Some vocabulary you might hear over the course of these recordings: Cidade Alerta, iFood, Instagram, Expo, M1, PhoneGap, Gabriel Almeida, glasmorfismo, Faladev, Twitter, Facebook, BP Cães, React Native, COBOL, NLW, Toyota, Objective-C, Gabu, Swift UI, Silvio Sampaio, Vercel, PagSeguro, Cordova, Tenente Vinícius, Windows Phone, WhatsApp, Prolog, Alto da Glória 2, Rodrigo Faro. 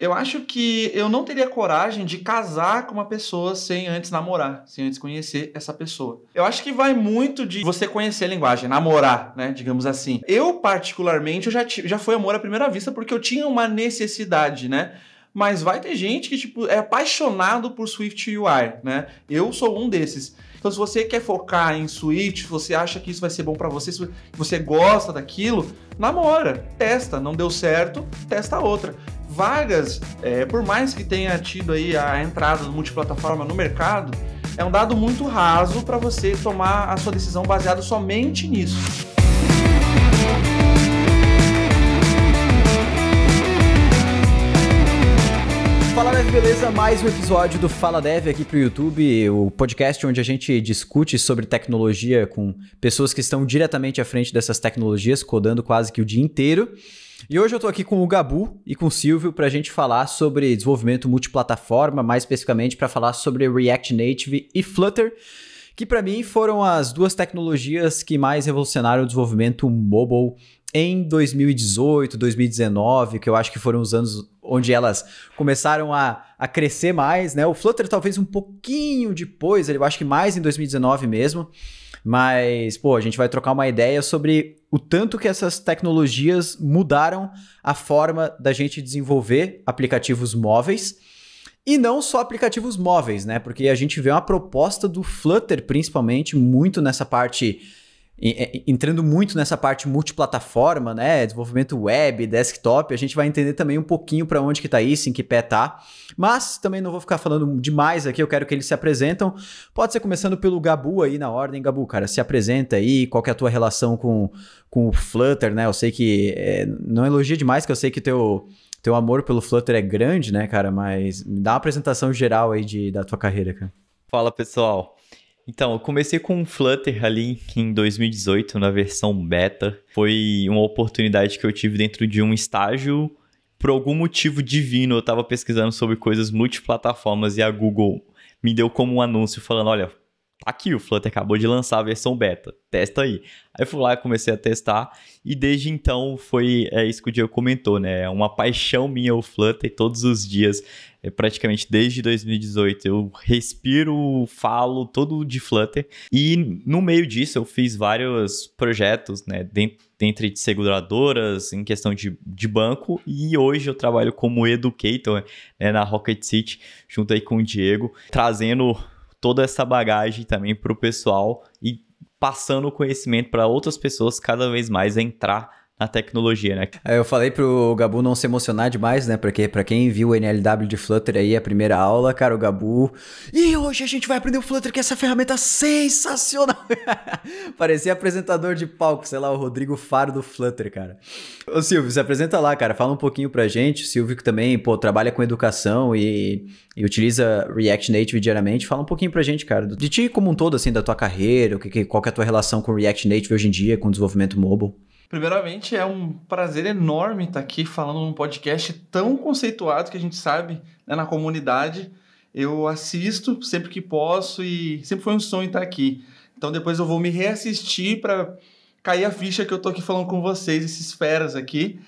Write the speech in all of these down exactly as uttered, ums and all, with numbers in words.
Eu acho que eu não teria coragem de casar com uma pessoa sem antes namorar, sem antes conhecer essa pessoa. Eu acho que vai muito de você conhecer a linguagem, namorar, né, digamos assim. Eu, particularmente, eu já, já foi amor à primeira vista porque eu tinha uma necessidade, né? Mas vai ter gente que tipo, é apaixonado por Swift U I, né? Eu sou um desses. Então, se você quer focar em Swift, se você acha que isso vai ser bom para você, se você gosta daquilo, namora, testa. Não deu certo, testa outra. Vagas, é, por mais que tenha tido aí a entrada do multiplataforma no mercado, é um dado muito raso para você tomar a sua decisão baseada somente nisso. Faladev, beleza? Mais um episódio do Faladev aqui para o YouTube, o podcast onde a gente discute sobre tecnologia com pessoas que estão diretamente à frente dessas tecnologias, codando quase que o dia inteiro. E hoje eu estou aqui com o Gabu e com o Silvio para a gente falar sobre desenvolvimento multiplataforma, mais especificamente para falar sobre React Native e Flutter, que para mim foram as duas tecnologias que mais revolucionaram o desenvolvimento mobile em dois mil e dezoito, dois mil e dezenove, que eu acho que foram os anos onde elas começaram a, a crescer mais, né? O Flutter talvez um pouquinho depois, eu acho que mais em dois mil e dezenove mesmo, mas, pô, a gente vai trocar uma ideia sobre o tanto que essas tecnologias mudaram a forma da gente desenvolver aplicativos móveis. E não só aplicativos móveis, né? Porque a gente vê uma proposta do Flutter, principalmente, muito nessa parte... entrando muito nessa parte multiplataforma, né? Desenvolvimento web, desktop. A gente vai entender também um pouquinho para onde que tá isso, em que pé tá. Mas também não vou ficar falando demais aqui, eu quero que eles se apresentam. Pode ser começando pelo Gabu aí na ordem. Gabu, cara, se apresenta aí, qual que é a tua relação com, com o Flutter, né? Eu sei que... É, não elogia demais, que eu sei que teu... Teu amor pelo Flutter é grande, né, cara? Mas me dá uma apresentação geral aí de, da tua carreira, cara. Fala, pessoal. Então, eu comecei com o Flutter ali em dois mil e dezoito, na versão beta. Foi uma oportunidade que eu tive dentro de um estágio. Por algum motivo divino, eu estava pesquisando sobre coisas multiplataformas e a Google me deu como um anúncio falando, olha, aqui o Flutter acabou de lançar a versão beta, testa aí. Aí eu fui lá e comecei a testar e desde então foi é isso que o Diego comentou, né? É uma paixão minha o Flutter todos os dias, é, praticamente desde dois mil e dezoito eu respiro, falo todo de Flutter e no meio disso eu fiz vários projetos, né? Dentro, dentro de seguradoras, em questão de, de banco e hoje eu trabalho como educator, né? Na Rocket City, junto aí com o Diego, trazendo... toda essa bagagem também para o pessoal e passando o conhecimento para outras pessoas cada vez mais a entrar na tecnologia, né? Eu falei pro Gabu não se emocionar demais, né? Porque para quem viu o N L W de Flutter aí, a primeira aula, cara, o Gabu... E hoje a gente vai aprender o Flutter, que é essa ferramenta sensacional! Parecia apresentador de palco, sei lá, o Rodrigo Faro do Flutter, cara. Ô Silvio, se apresenta lá, cara. Fala um pouquinho pra gente. O Silvio que também, pô, trabalha com educação e, e utiliza React Native diariamente. Fala um pouquinho pra gente, cara. De ti como um todo, assim, da tua carreira, qual que é a tua relação com React Native hoje em dia, com o desenvolvimento mobile? Primeiramente, é um prazer enorme estar aqui falando num podcast tão conceituado que a gente sabe, né, na comunidade. Eu assisto sempre que posso e sempre foi um sonho estar aqui. Então depois eu vou me reassistir para cair a ficha que eu estou aqui falando com vocês, esses feras aqui.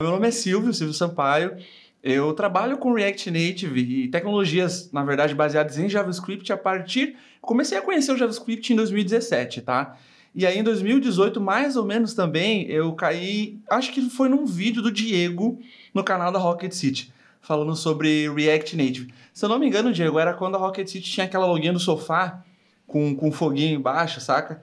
Meu nome é Silvio, Silvio Sampaio. Eu trabalho com React Native e tecnologias, na verdade, baseadas em JavaScript a partir... Comecei a conhecer o JavaScript em dois mil e dezessete, tá? E aí, em dois mil e dezoito, mais ou menos também, eu caí... Acho que foi num vídeo do Diego, no canal da Rocket City, falando sobre React Native. Se eu não me engano, Diego, era quando a Rocket City tinha aquela login do sofá, com, com um foguinho embaixo, saca?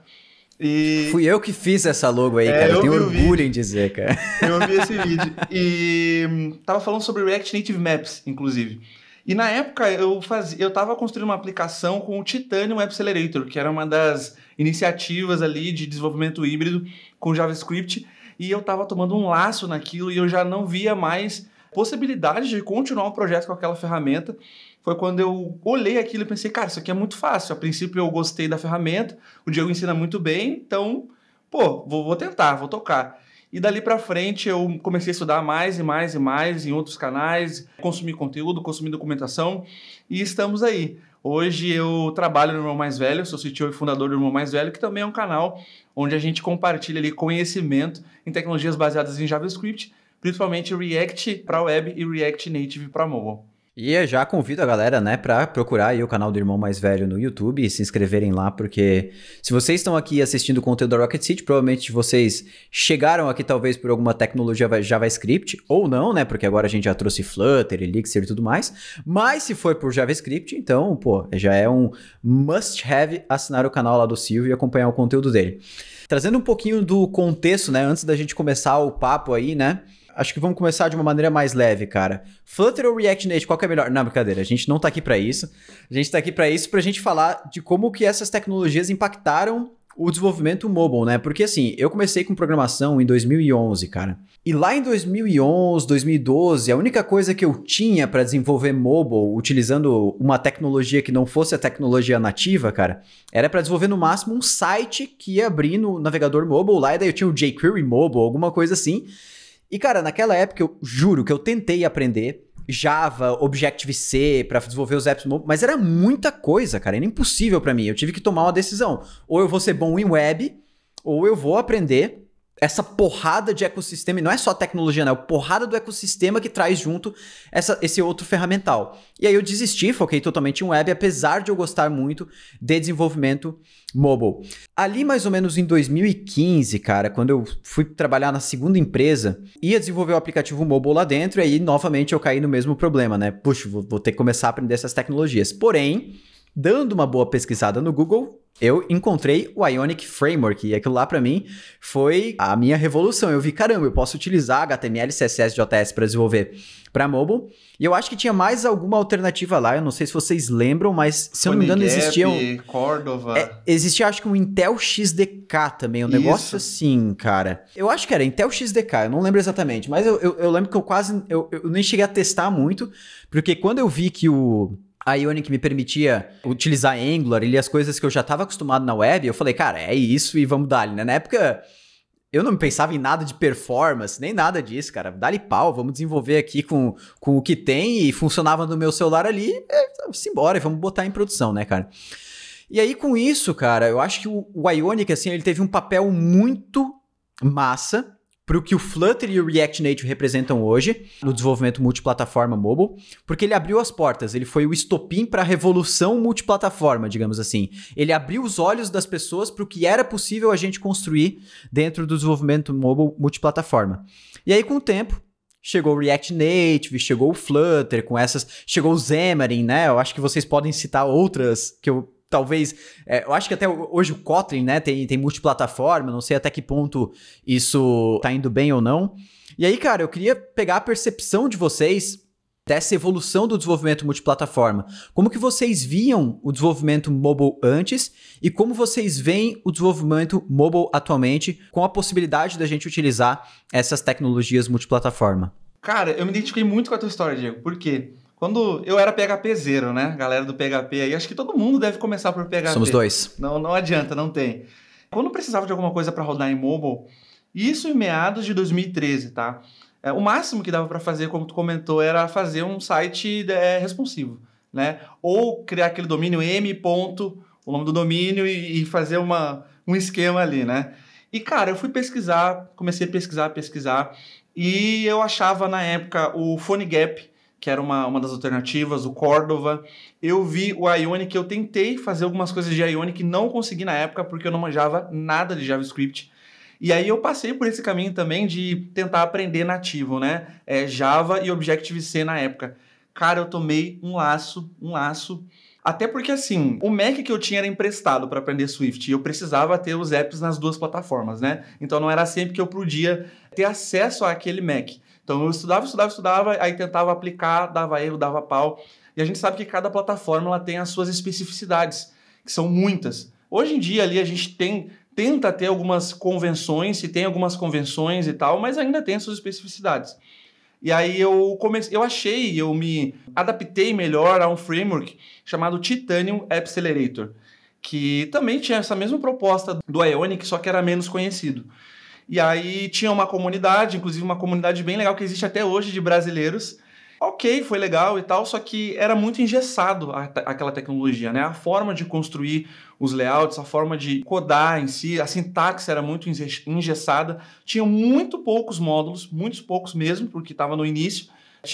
E... Fui eu que fiz essa logo aí, é, cara. Eu, eu tenho orgulho em dizer, cara. Eu vi esse vídeo. E tava falando sobre React Native Maps, inclusive. E na época, eu, fazia, eu tava construindo uma aplicação com o Titanium Appcelerator, que era uma das... iniciativas ali de desenvolvimento híbrido com JavaScript e eu estava tomando um laço naquilo e eu já não via mais possibilidade de continuar o projeto com aquela ferramenta. Foi quando eu olhei aquilo e pensei, cara, isso aqui é muito fácil. A princípio eu gostei da ferramenta, o Diego ensina muito bem, então, pô, vou, vou tentar, vou tocar. E dali para frente eu comecei a estudar mais e mais e mais em outros canais, consumir conteúdo, consumir documentação e estamos aí. Hoje eu trabalho no Irmão Mais Velho, sou C T O e fundador do Irmão Mais Velho, que também é um canal onde a gente compartilha ali conhecimento em tecnologias baseadas em JavaScript principalmente React para web e React Native para mobile. E eu já convido a galera, né, para procurar aí o canal do Irmão Mais Velho no YouTube e se inscreverem lá, porque se vocês estão aqui assistindo o conteúdo da Rocket City, provavelmente vocês chegaram aqui talvez por alguma tecnologia JavaScript, ou não, né, porque agora a gente já trouxe Flutter, Elixir e tudo mais, mas se for por JavaScript, então, pô, já é um must-have assinar o canal lá do Silvio e acompanhar o conteúdo dele. Trazendo um pouquinho do contexto, né, antes da gente começar o papo aí, né, acho que vamos começar de uma maneira mais leve, cara. Flutter ou React Native, qual que é melhor? Não, brincadeira, a gente não tá aqui pra isso. A gente tá aqui pra isso, pra gente falar de como que essas tecnologias impactaram o desenvolvimento mobile, né? Porque assim, eu comecei com programação em dois mil e onze, cara. E lá em dois mil e onze, dois mil e doze, a única coisa que eu tinha pra desenvolver mobile, utilizando uma tecnologia que não fosse a tecnologia nativa, cara, era pra desenvolver no máximo um site que ia abrir no navegador mobile lá, e daí eu tinha o jQuery mobile, alguma coisa assim. E, cara, naquela época, eu juro que eu tentei aprender Java, Objective-C para desenvolver os apps mobile, mas era muita coisa, cara, era impossível para mim. Eu tive que tomar uma decisão. Ou eu vou ser bom em web, ou eu vou aprender essa porrada de ecossistema, e não é só tecnologia, né? É a porrada do ecossistema que traz junto essa, esse outro ferramental. E aí eu desisti, foquei totalmente em web, apesar de eu gostar muito de desenvolvimento mobile. Ali mais ou menos em dois mil e quinze, cara, quando eu fui trabalhar na segunda empresa, ia desenvolver o aplicativo mobile lá dentro, e aí novamente eu caí no mesmo problema, né? Puxa, vou, vou ter que começar a aprender essas tecnologias. Porém, dando uma boa pesquisada no Google, eu encontrei o Ionic Framework, e aquilo lá para mim foi a minha revolução. Eu vi, caramba, eu posso utilizar H T M L, C S S, J S para desenvolver para mobile. E eu acho que tinha mais alguma alternativa lá, eu não sei se vocês lembram, mas se eu não me engano existia um... Cordova. É, existia acho que um Intel X D K também, um Isso. negócio assim, cara. Eu acho que era Intel X D K, eu não lembro exatamente, mas eu, eu, eu lembro que eu quase... Eu, eu nem cheguei a testar muito, porque quando eu vi que o... a Ionic me permitia utilizar Angular e as coisas que eu já estava acostumado na web, eu falei, cara, é isso e vamos dar-lhe, né? Na época, eu não pensava em nada de performance, nem nada disso, cara. Dá-lhe pau, vamos desenvolver aqui com, com o que tem, e funcionava no meu celular ali, é, simbora, vamos botar em produção, né, cara? E aí, com isso, cara, eu acho que o, o Ionic, assim, ele teve um papel muito massa para o que o Flutter e o React Native representam hoje no desenvolvimento multiplataforma mobile, porque ele abriu as portas, ele foi o estopim para a revolução multiplataforma, digamos assim. Ele abriu os olhos das pessoas para o que era possível a gente construir dentro do desenvolvimento mobile multiplataforma. E aí, com o tempo, chegou o React Native, chegou o Flutter, com essas... chegou o Xamarin, né? Eu acho que vocês podem citar outras que eu... Talvez, é, eu acho que até hoje o Kotlin, né, tem, tem multiplataforma, não sei até que ponto isso tá indo bem ou não. E aí, cara, eu queria pegar a percepção de vocês dessa evolução do desenvolvimento multiplataforma. Como que vocês viam o desenvolvimento mobile antes e como vocês veem o desenvolvimento mobile atualmente com a possibilidade da gente utilizar essas tecnologias multiplataforma? Cara, eu me identifiquei muito com a tua história, Diego, por quê? Quando eu era PHPzeiro, né? Galera do P H P aí, acho que todo mundo deve começar por P H P. Somos dois. Não, não adianta, não tem. Quando precisava de alguma coisa para rodar em mobile, isso em meados de dois mil e treze, tá? É, o máximo que dava para fazer, como tu comentou, era fazer um site é, responsivo, né? Ou criar aquele domínio M ponto, o nome do domínio, e, e fazer uma, um esquema ali, né? E, cara, eu fui pesquisar, comecei a pesquisar, pesquisar, e eu achava, na época, o PhoneGap, que era uma, uma das alternativas, o Cordova. Eu vi o Ionic, eu tentei fazer algumas coisas de Ionic, não consegui na época, porque eu não manjava nada de JavaScript. E aí eu passei por esse caminho também de tentar aprender nativo, né? É, Java e Objective-C na época. Cara, eu tomei um laço, um laço. Até porque, assim, o Mac que eu tinha era emprestado para aprender Swift, e eu precisava ter os apps nas duas plataformas, né? Então não era sempre que eu podia ter acesso àquele Mac. Então eu estudava, estudava, estudava, aí tentava aplicar, dava erro, dava pau. E a gente sabe que cada plataforma ela tem as suas especificidades, que são muitas. Hoje em dia ali a gente tem, tenta ter algumas convenções, se tem algumas convenções e tal, mas ainda tem as suas especificidades. E aí eu comecei, eu achei, eu me adaptei melhor a um framework chamado Titanium Appcelerator, que também tinha essa mesma proposta do Ionic, só que era menos conhecido. E aí tinha uma comunidade, inclusive uma comunidade bem legal que existe até hoje de brasileiros, ok, foi legal e tal, só que era muito engessado a, aquela tecnologia, né? A forma de construir os layouts, a forma de codar em si, a sintaxe era muito engessada, tinha muito poucos módulos, muitos poucos mesmo, porque estava no início.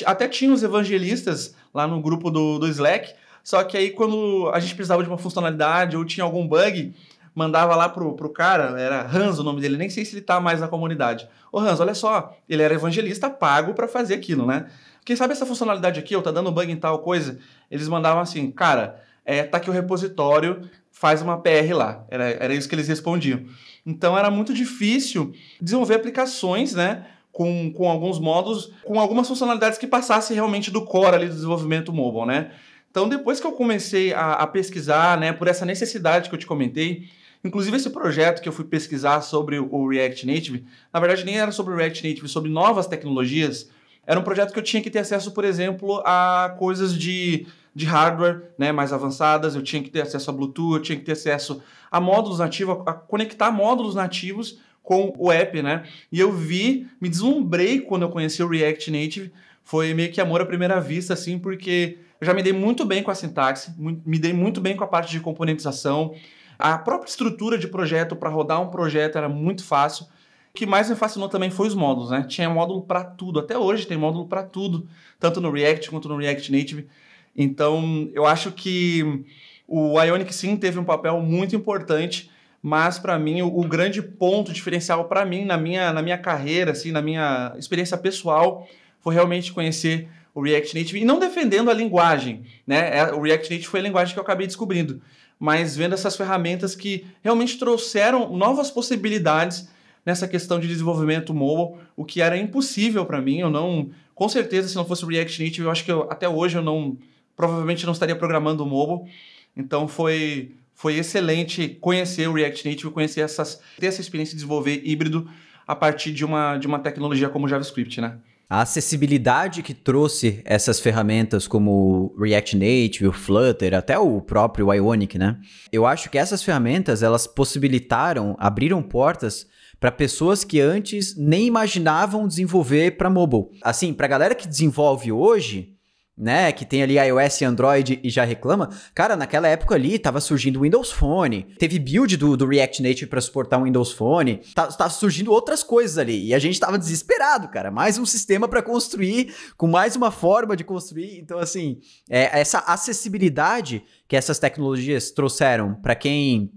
Até tinha os evangelistas lá no grupo do, do Slack, só que aí quando a gente precisava de uma funcionalidade ou tinha algum bug, mandava lá pro, pro cara, era Hans o nome dele, nem sei se ele tá mais na comunidade. Ô Hans, olha só, ele era evangelista pago para fazer aquilo, né? Quem sabe essa funcionalidade aqui, ou tá dando bug em tal coisa, eles mandavam assim, cara, é, tá aqui o repositório, faz uma P R lá. Era, era isso que eles respondiam. Então era muito difícil desenvolver aplicações, né? Com, com alguns módulos, com algumas funcionalidades que passassem realmente do core ali do desenvolvimento mobile, né? Então depois que eu comecei a, a pesquisar, né? Por essa necessidade que eu te comentei, inclusive esse projeto que eu fui pesquisar sobre o React Native, na verdade nem era sobre o React Native, sobre novas tecnologias, era um projeto que eu tinha que ter acesso, por exemplo, a coisas de, de hardware, né, mais avançadas, eu tinha que ter acesso a Bluetooth, eu tinha que ter acesso a módulos nativos, a conectar módulos nativos com o app, né? E eu vi, me deslumbrei quando eu conheci o React Native, foi meio que amor à primeira vista, assim, porque eu já me dei muito bem com a sintaxe, me dei muito bem com a parte de componentização, a própria estrutura de projeto para rodar um projeto era muito fácil. O que mais me fascinou também foi os módulos, né? Tinha módulo para tudo, até hoje tem módulo para tudo, tanto no React quanto no React Native. Então, eu acho que o Ionic sim teve um papel muito importante, mas para mim o, o grande ponto diferencial para mim na minha na minha carreira, assim, na minha experiência pessoal, foi realmente conhecer o React Native e não defendendo a linguagem, né? O React Native foi a linguagem que eu acabei descobrindo, mas vendo essas ferramentas que realmente trouxeram novas possibilidades nessa questão de desenvolvimento mobile, o que era impossível para mim. Eu não, com certeza, se não fosse o React Native, eu acho que eu, até hoje eu não, provavelmente não estaria programando mobile. Então foi, foi excelente conhecer o React Native, conhecer essas, ter essa experiência de desenvolver híbrido a partir de uma, de uma tecnologia como o JavaScript, né? A acessibilidade que trouxe essas ferramentas como o React Native, o Flutter, até o próprio Ionic, né? Eu acho que essas ferramentas, elas possibilitaram, abriram portas para pessoas que antes nem imaginavam desenvolver para mobile. Assim, para a galera que desenvolve hoje, né, que tem ali iOS e Android e já reclama, cara, naquela época ali tava surgindo o Windows Phone, teve build do, do React Native para suportar o Windows Phone, tava, tava surgindo outras coisas ali, e a gente tava desesperado, cara, mais um sistema para construir, com mais uma forma de construir. Então assim, é, essa acessibilidade que essas tecnologias trouxeram para quem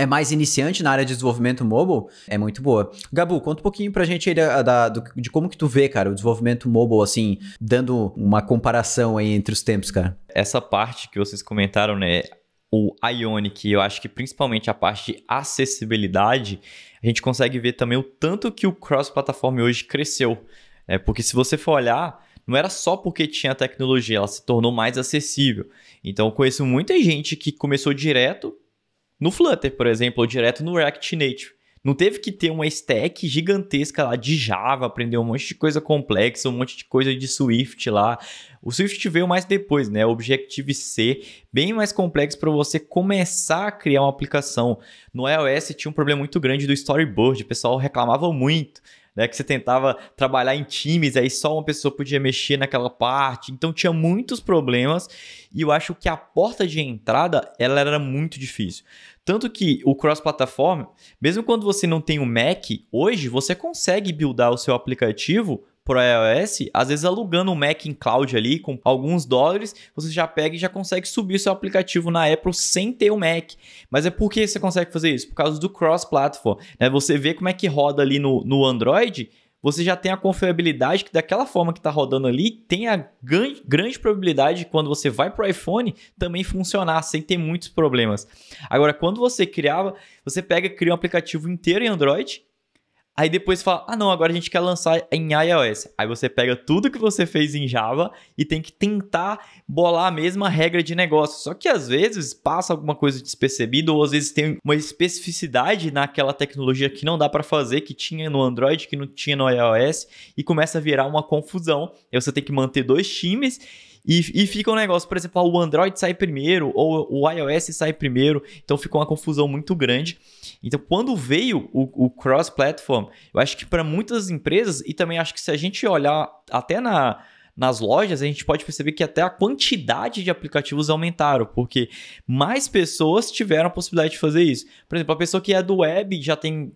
é mais iniciante na área de desenvolvimento mobile, é muito boa. Gabu, conta um pouquinho pra gente aí da, da, do, de como que tu vê, cara, o desenvolvimento mobile, assim, dando uma comparação aí entre os tempos, cara. Essa parte que vocês comentaram, né, o Ionic, eu acho que principalmente a parte de acessibilidade, a gente consegue ver também o tanto que o cross-plataforma hoje cresceu, né? Porque se você for olhar, não era só porque tinha a tecnologia, ela se tornou mais acessível. Então, eu conheço muita gente que começou direto no Flutter, por exemplo, ou direto no React Native. Não teve que ter uma stack gigantesca lá de Java, aprender um monte de coisa complexa, um monte de coisa de Swift lá. O Swift veio mais depois, né? O Objective-C, bem mais complexo para você começar a criar uma aplicação. No iOS tinha um problema muito grande do Storyboard, o pessoal reclamava muito, né, que você tentava trabalhar em times, aí só uma pessoa podia mexer naquela parte. Então tinha muitos problemas e eu acho que a porta de entrada ela era muito difícil. Tanto que o cross-platform, mesmo quando você não tem um Mac, hoje você consegue buildar o seu aplicativo para o iOS, às vezes alugando um Mac em cloud ali, com alguns dólares, você já pega e já consegue subir o seu aplicativo na Apple sem ter o Mac. Mas é por que você consegue fazer isso? Por causa do cross-platform, né? Você vê como é que roda ali no, no Android, você já tem a confiabilidade que daquela forma que está rodando ali, tem a grande, grande probabilidade de quando você vai para o iPhone também funcionar, sem ter muitos problemas. Agora, quando você criava, você pega e cria um aplicativo inteiro em Android, aí depois fala, ah não, agora a gente quer lançar em iOS. Aí você pega tudo que você fez em Java e tem que tentar bolar a mesma regra de negócio. Só que às vezes passa alguma coisa despercebida ou às vezes tem uma especificidade naquela tecnologia que não dá para fazer, que tinha no Android, que não tinha no iOS e começa a virar uma confusão. Aí você tem que manter dois times e, e fica um negócio, por exemplo, o Android sai primeiro ou o iOS sai primeiro. Então ficou uma confusão muito grande. Então, quando veio o, o cross-platform, eu acho que para muitas empresas, e também acho que se a gente olhar até na, nas lojas, a gente pode perceber que até a quantidade de aplicativos aumentaram, porque mais pessoas tiveram a possibilidade de fazer isso. Por exemplo, a pessoa que é do web já tem...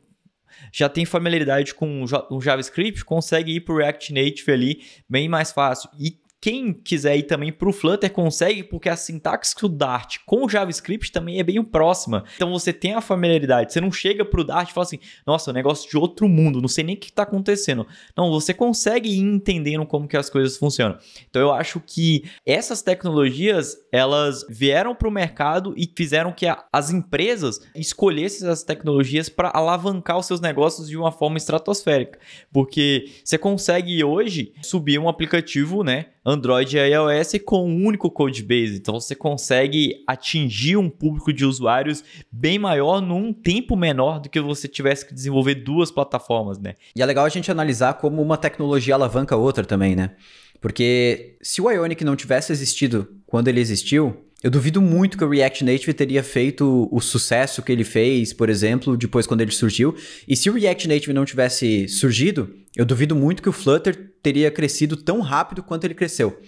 já tem familiaridade com o JavaScript, consegue ir para o React Native ali bem mais fácil. E quem quiser ir também para o Flutter consegue, porque a sintaxe do Dart com o JavaScript também é bem próxima. Então você tem a familiaridade, você não chega para o Dart e fala assim, nossa, é um negócio de outro mundo, não sei nem o que está acontecendo. Não, você consegue ir entendendo como que as coisas funcionam. Então eu acho que essas tecnologias, elas vieram para o mercado e fizeram que a, as empresas escolhessem essas tecnologias para alavancar os seus negócios de uma forma estratosférica. Porque você consegue hoje subir um aplicativo, né? Android e iOS com um único codebase, então você consegue atingir um público de usuários bem maior num tempo menor do que você tivesse que desenvolver duas plataformas, né? E é legal a gente analisar como uma tecnologia alavanca a outra também, né? Porque se o Ionic não tivesse existido quando ele existiu, eu duvido muito que o React Native teria feito o sucesso que ele fez, por exemplo, depois quando ele surgiu. E se o React Native não tivesse surgido, eu duvido muito que o Flutter teria crescido tão rápido quanto ele cresceu.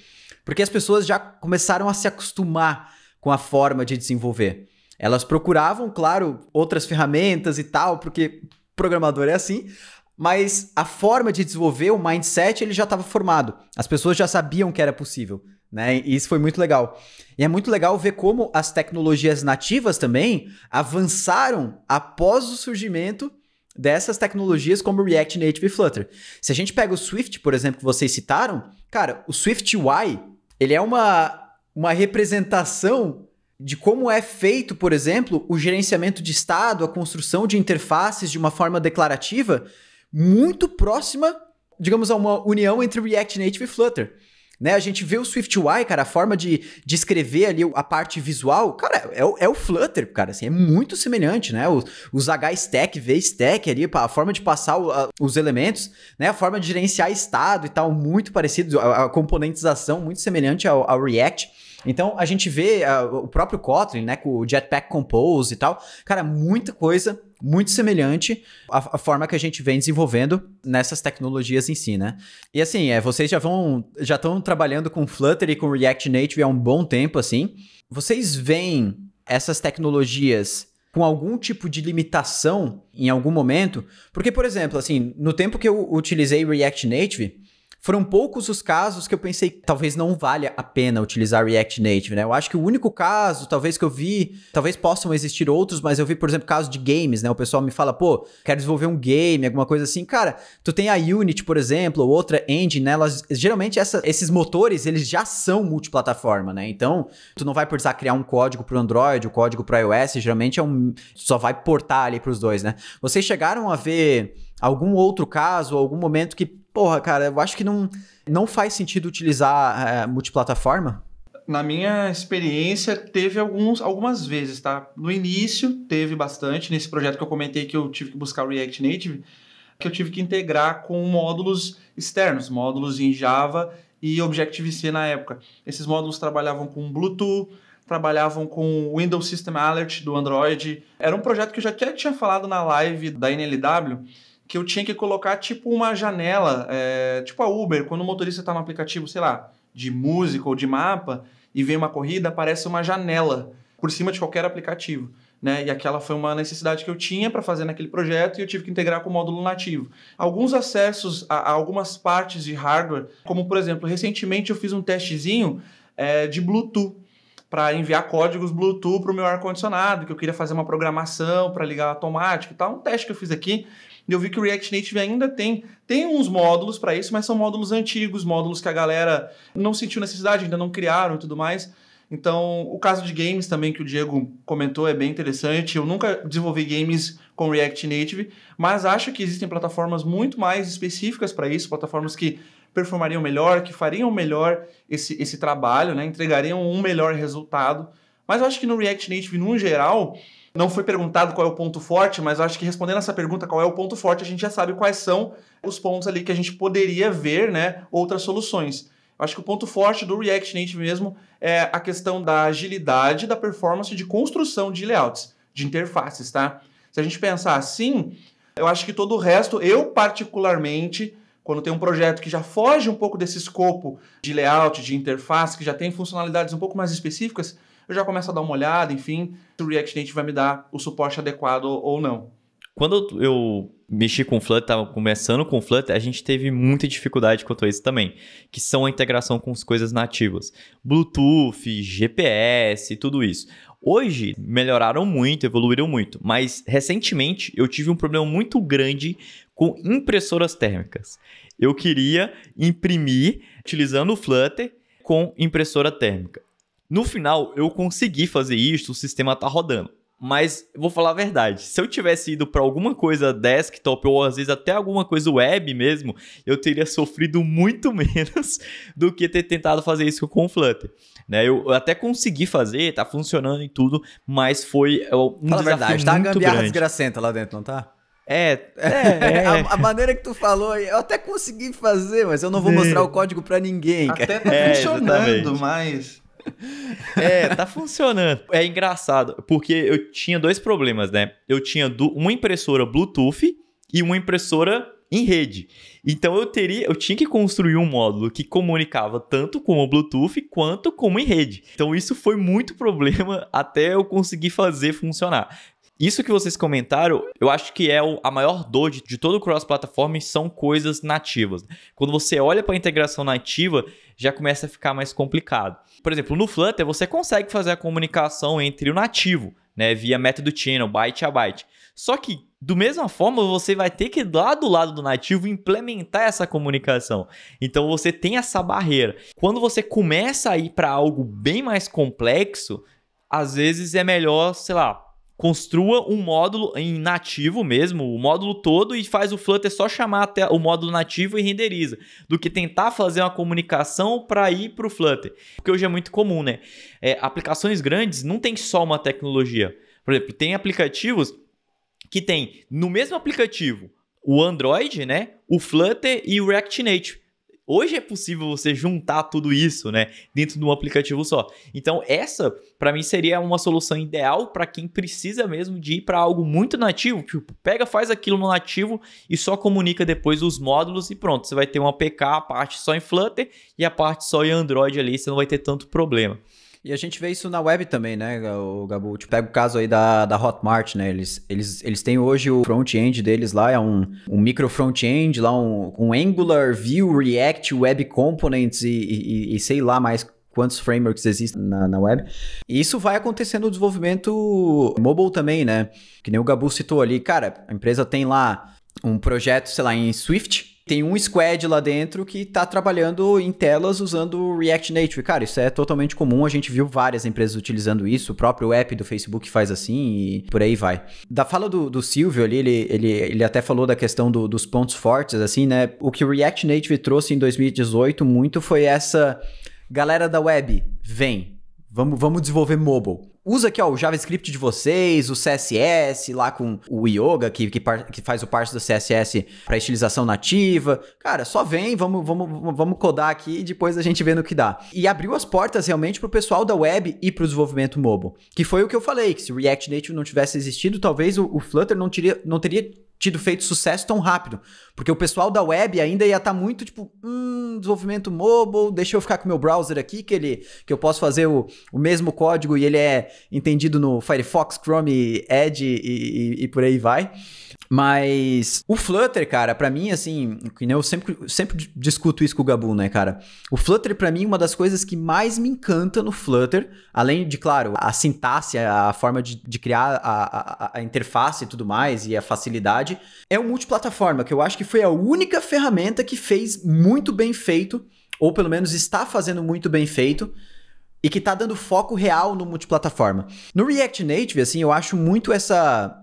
Porque as pessoas já começaram a se acostumar com a forma de desenvolver. Elas procuravam, claro, outras ferramentas e tal, porque programador é assim... Mas a forma de desenvolver, o mindset, ele já estava formado. As pessoas já sabiam que era possível, né? E isso foi muito legal. E é muito legal ver como as tecnologias nativas também avançaram após o surgimento dessas tecnologias como React Native e Flutter. Se a gente pega o Swift, por exemplo, que vocês citaram, cara, o Swift U I, ele é uma, uma representação de como é feito, por exemplo, o gerenciamento de estado, a construção de interfaces de uma forma declarativa, muito próxima, digamos, a uma união entre React Native e Flutter, né? A gente vê o Swift U I, cara, a forma de, de escrever ali a parte visual, cara, é o, é o Flutter, cara, assim, é muito semelhante, né? Os, os H-Stack, V-Stack ali, a forma de passar o, a, os elementos, né? A forma de gerenciar estado e tal, muito parecido, a, a componentização muito semelhante ao, ao React. Então, a gente vê uh, o próprio Kotlin, né, com o Jetpack Compose e tal. Cara, muita coisa, muito semelhante à, à forma que a gente vem desenvolvendo nessas tecnologias em si, né? E assim, é, vocês já vão, já estão trabalhando com Flutter e com React Native há um bom tempo, assim. Vocês veem essas tecnologias com algum tipo de limitação em algum momento? Porque, por exemplo, assim, no tempo que eu utilizei React Native... Foram poucos os casos que eu pensei que talvez não valha a pena utilizar React Native, né? Eu acho que o único caso, talvez que eu vi, talvez possam existir outros, mas eu vi, por exemplo, casos de games, né? O pessoal me fala, pô, quero desenvolver um game, alguma coisa assim. Cara, tu tem a Unity, por exemplo, ou outra engine, né? Elas, geralmente essa, esses motores, eles já são multiplataforma, né? Então, tu não vai precisar criar um código para o Android, um código para iOS, geralmente é um, só vai portar ali para os dois, né? Vocês chegaram a ver algum outro caso, algum momento que porra, cara, eu acho que não, não faz sentido utilizar uh, multiplataforma? Na minha experiência, teve alguns, algumas vezes, tá? No início, teve bastante. Nesse projeto que eu comentei que eu tive que buscar o React Native, que eu tive que integrar com módulos externos, módulos em Java e Objective-C na época. Esses módulos trabalhavam com Bluetooth, trabalhavam com Windows System Alert do Android. Era um projeto que eu já tinha, tinha falado na live da N L W, que eu tinha que colocar tipo uma janela, é, tipo a Uber, quando o motorista está no aplicativo, sei lá, de música ou de mapa, e vem uma corrida, aparece uma janela por cima de qualquer aplicativo, né? E aquela foi uma necessidade que eu tinha para fazer naquele projeto e eu tive que integrar com o módulo nativo. Alguns acessos a, a algumas partes de hardware, como por exemplo, recentemente eu fiz um testezinho é, de Bluetooth, para enviar códigos Bluetooth para o meu ar-condicionado, que eu queria fazer uma programação para ligar automático e tal, um teste que eu fiz aqui. E eu vi que o React Native ainda tem, tem uns módulos para isso, mas são módulos antigos, módulos que a galera não sentiu necessidade, ainda não criaram e tudo mais. Então, o caso de games também que o Diego comentou é bem interessante. Eu nunca desenvolvi games com React Native, mas acho que existem plataformas muito mais específicas para isso, plataformas que performariam melhor, que fariam melhor esse, esse trabalho, né? Entregariam um melhor resultado. Mas eu acho que no React Native, no geral... Não foi perguntado qual é o ponto forte, mas acho que respondendo essa pergunta, qual é o ponto forte, a gente já sabe quais são os pontos ali que a gente poderia ver, né, outras soluções. Acho que o ponto forte do React Native mesmo é a questão da agilidade, da performance de construção de layouts, de interfaces, tá? Se a gente pensar assim, eu acho que todo o resto, eu particularmente, Quando tem um projeto que já foge um pouco desse escopo de layout, de interface, que já tem funcionalidades um pouco mais específicas, eu já começo a dar uma olhada, enfim, se o React Native vai me dar o suporte adequado ou não. Quando eu mexi com o Flutter, estava começando com o Flutter, a gente teve muita dificuldade quanto a isso também, que são a integração com as coisas nativas. Bluetooth, G P S, tudo isso. Hoje, melhoraram muito, evoluíram muito, mas recentemente eu tive um problema muito grande com impressoras térmicas. Eu queria imprimir utilizando o Flutter com impressora térmica. No final, eu consegui fazer isso, o sistema tá rodando. Mas, vou falar a verdade, se eu tivesse ido para alguma coisa desktop ou às vezes até alguma coisa web mesmo, eu teria sofrido muito menos do que ter tentado fazer isso com o Flutter. Né? Eu até consegui fazer, tá funcionando e tudo, mas foi um Fala desafio verdade, muito tá a gambiarra grande. Desgracenta lá dentro, não tá? É, é, é. A, a maneira que tu falou, eu até consegui fazer, mas eu não vou é. mostrar o código para ninguém. Até tá é, funcionando, exatamente. Mas... é, tá funcionando. É engraçado, porque eu tinha dois problemas, né? Eu tinha uma impressora Bluetooth e uma impressora em rede. Então eu teria, eu tinha que construir um módulo que comunicava tanto com o Bluetooth quanto como em rede. Então isso foi muito problema até eu conseguir fazer funcionar. Isso que vocês comentaram, eu acho que é a maior dor de, de todo o cross-platform, são coisas nativas. Quando você olha para a integração nativa, já começa a ficar mais complicado. Por exemplo, no Flutter, você consegue fazer a comunicação entre o nativo, né, via método channel, byte a byte. Só que, da mesma forma, você vai ter que, lá do lado do nativo, implementar essa comunicação. Então, você tem essa barreira. Quando você começa a ir para algo bem mais complexo, às vezes é melhor, sei lá, construa um módulo em nativo mesmo, o módulo todo, e faz o Flutter só chamar até o módulo nativo e renderiza, do que tentar fazer uma comunicação para ir para o Flutter. Porque hoje é muito comum, né? É, aplicações grandes não tem só uma tecnologia. Por exemplo, tem aplicativos que tem no mesmo aplicativo o Android, né? O Flutter e o React Native. Hoje é possível você juntar tudo isso, né, dentro de um aplicativo só. Então essa, para mim, seria uma solução ideal para quem precisa mesmo de ir para algo muito nativo. Tipo, pega, faz aquilo no nativo e só comunica depois os módulos e pronto. Você vai ter uma A P K, a parte só em Flutter e a parte só em Android ali, você não vai ter tanto problema. E a gente vê isso na web também, né, Gabu? Tipo, pega o caso aí da, da Hotmart, né? Eles, eles, eles têm hoje o front-end deles lá, é um, um micro front-end, lá um, um Angular, Vue, React, Web Components e, e, e sei lá mais quantos frameworks existem na, na web. E isso vai acontecendo no desenvolvimento mobile também, né? Que nem o Gabu citou ali. Cara, a empresa tem lá um projeto, sei lá, em Swift. Tem um squad lá dentro que está trabalhando em telas usando o React Native. Cara, isso é totalmente comum. A gente viu várias empresas utilizando isso. O próprio app do Facebook faz assim e por aí vai. Da fala do, do Silvio ali, ele, ele, ele até falou da questão do, dos pontos fortes, assim, né? O que o React Native trouxe em dois mil e dezoito muito foi essa... Galera da web, vem. Vamos, vamos desenvolver mobile. Usa aqui ó, o JavaScript de vocês, o C S S, lá com o Yoga, que, que, par, que faz o parse do C S S para estilização nativa. Cara, só vem, vamos, vamos, vamos codar aqui e depois a gente vê no que dá. E abriu as portas realmente para o pessoal da web e para o desenvolvimento mobile. Que foi o que eu falei, que se o React Native não tivesse existido, talvez o, o Flutter não teria, não teria tido feito sucesso tão rápido. Porque o pessoal da web ainda ia estar tá muito tipo, hum, desenvolvimento mobile, deixa eu ficar com o meu browser aqui, que, ele, que eu posso fazer o, o mesmo código e ele é... entendido no Firefox, Chrome, Edge e, e, e por aí vai. Mas o Flutter, cara, pra mim, assim, eu sempre, sempre discuto isso com o Gabu, né, cara? O Flutter, pra mim, uma das coisas que mais me encanta no Flutter, além de, claro, a sintaxe, a forma de, de criar a, a, a interface e tudo mais, e a facilidade, é o multiplataforma, que eu acho que foi a única ferramenta que fez muito bem feito, ou pelo menos está fazendo muito bem feito, e que tá dando foco real no multiplataforma. No React Native, assim, eu acho muito essa,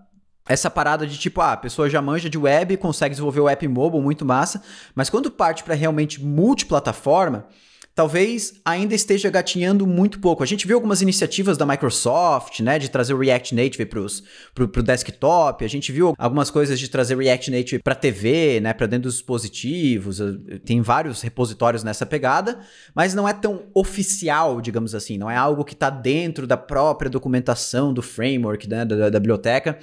essa parada de tipo, ah, a pessoa já manja de web, consegue desenvolver o app mobile, muito massa, mas quando parte para realmente multiplataforma, talvez ainda esteja gatinhando muito pouco. A gente viu algumas iniciativas da Microsoft, né, de trazer o React Native pros, pro, pro desktop, a gente viu algumas coisas de trazer React Native para T V, né, para dentro dos dispositivos, tem vários repositórios nessa pegada, mas não é tão oficial, digamos assim, não é algo que está dentro da própria documentação do framework, né, da, da, da biblioteca.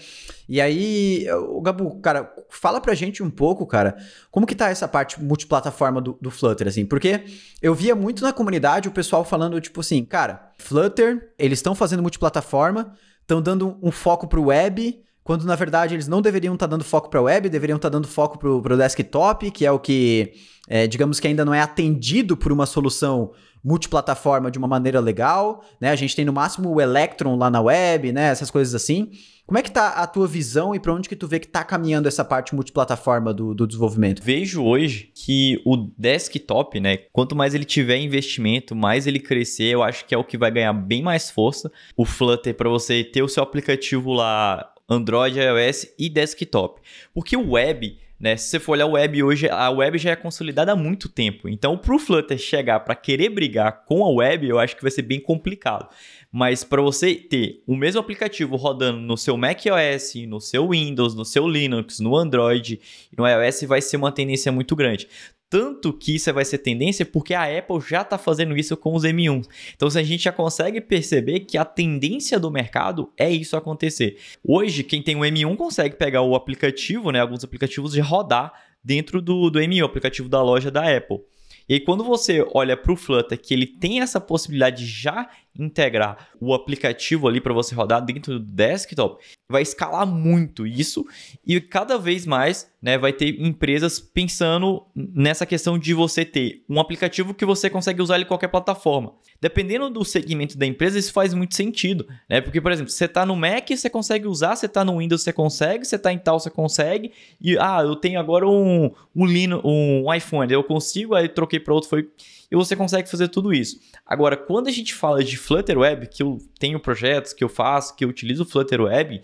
E aí, o Gabu, cara, fala pra gente um pouco, cara, como que tá essa parte multiplataforma do, do Flutter, assim, porque eu via muito na comunidade o pessoal falando, tipo assim, cara, Flutter, eles estão fazendo multiplataforma, estão dando um foco pro web, quando na verdade eles não deveriam estar tá dando foco para web, deveriam estar tá dando foco pro, pro desktop, que é o que, é, digamos que ainda não é atendido por uma solução multiplataforma de uma maneira legal, né? A gente tem no máximo o Electron lá na web, né? Essas coisas assim. Como é que tá a tua visão e para onde que tu vê que tá caminhando essa parte multiplataforma do, do desenvolvimento? Vejo hoje que o desktop, né? Quanto mais ele tiver investimento, mais ele crescer, eu acho que é o que vai ganhar bem mais força. O Flutter para você ter o seu aplicativo lá, Android, iOS e desktop. Porque o web, né, se você for olhar o web hoje, a web já é consolidada há muito tempo. Então, para o Flutter chegar para querer brigar com a web, eu acho que vai ser bem complicado. Mas para você ter o mesmo aplicativo rodando no seu macOS, no seu Windows, no seu Linux, no Android, no iOS, vai ser uma tendência muito grande. Tanto que isso vai ser tendência porque a Apple já está fazendo isso com os M um. Então, a gente já consegue perceber que a tendência do mercado é isso acontecer. Hoje, quem tem o M um consegue pegar o aplicativo, né, alguns aplicativos de rodar dentro do, do M um, aplicativo da loja da Apple. E aí, quando você olha para o Flutter, que ele tem essa possibilidade de já integrar o aplicativo ali para você rodar dentro do desktop, vai escalar muito isso e cada vez mais, né, vai ter empresas pensando nessa questão de você ter um aplicativo que você consegue usar ele em qualquer plataforma. Dependendo do segmento da empresa, isso faz muito sentido, né? Porque, por exemplo, você está no Mac, você consegue usar, você está no Windows, você consegue, você está em tal, você consegue, e ah, eu tenho agora um, um, Linux, um iPhone, eu consigo, aí eu troquei para outro, foi... E você consegue fazer tudo isso. Agora, quando a gente fala de Flutter Web, que eu tenho projetos, que eu faço, que eu utilizo o Flutter Web,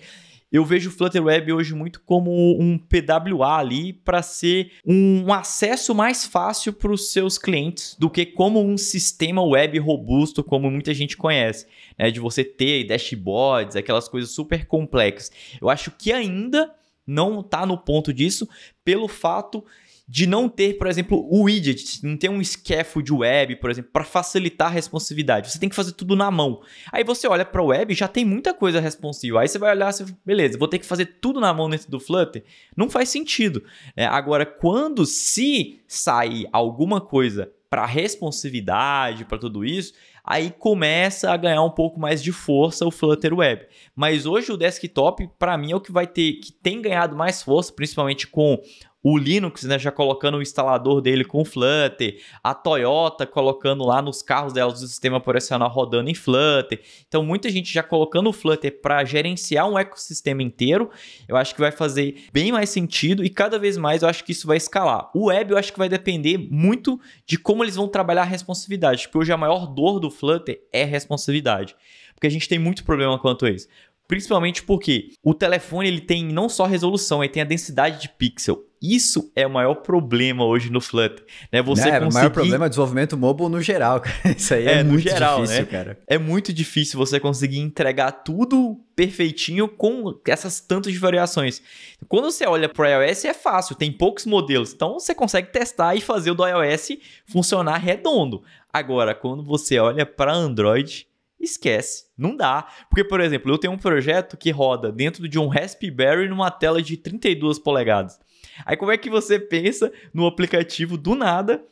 eu vejo o Flutter Web hoje muito como um P W A ali para ser um acesso mais fácil para os seus clientes do que como um sistema web robusto, como muita gente conhece, né? De você ter dashboards, aquelas coisas super complexas. Eu acho que ainda não está no ponto disso pelo fato de não ter, por exemplo, o widget, não ter um scaffold web, por exemplo, para facilitar a responsividade. Você tem que fazer tudo na mão. Aí você olha para o web, já tem muita coisa responsiva. Aí você vai olhar, você, beleza, vou ter que fazer tudo na mão dentro do Flutter? Não faz sentido. É, agora, quando se sair alguma coisa para responsividade, para tudo isso, aí começa a ganhar um pouco mais de força o Flutter Web. Mas hoje o desktop, para mim, é o que vai ter, que tem ganhado mais força, principalmente com o Linux, né, já colocando o instalador dele com Flutter, a Toyota colocando lá nos carros dela o sistema operacional rodando em Flutter. Então, muita gente já colocando o Flutter para gerenciar um ecossistema inteiro. Eu acho que vai fazer bem mais sentido e cada vez mais eu acho que isso vai escalar. O web eu acho que vai depender muito de como eles vão trabalhar a responsividade, porque hoje a maior dor do Flutter é a responsividade, porque a gente tem muito problema quanto a isso. Principalmente porque o telefone ele tem não só a resolução, ele tem a densidade de pixel. Isso é o maior problema hoje no Flutter, né? Você não, é, conseguir... O maior problema é desenvolvimento mobile no geral, cara. Isso aí é, é muito no geral, difícil, né, cara? É muito difícil você conseguir entregar tudo perfeitinho com essas tantas de variações. Quando você olha para o iOS, é fácil, tem poucos modelos. Então, você consegue testar e fazer o do iOS funcionar redondo. Agora, quando você olha para Android... Esquece, não dá. Porque, por exemplo, eu tenho um projeto que roda dentro de um Raspberry numa tela de trinta e duas polegadas. Aí como é que você pensa no aplicativo do nada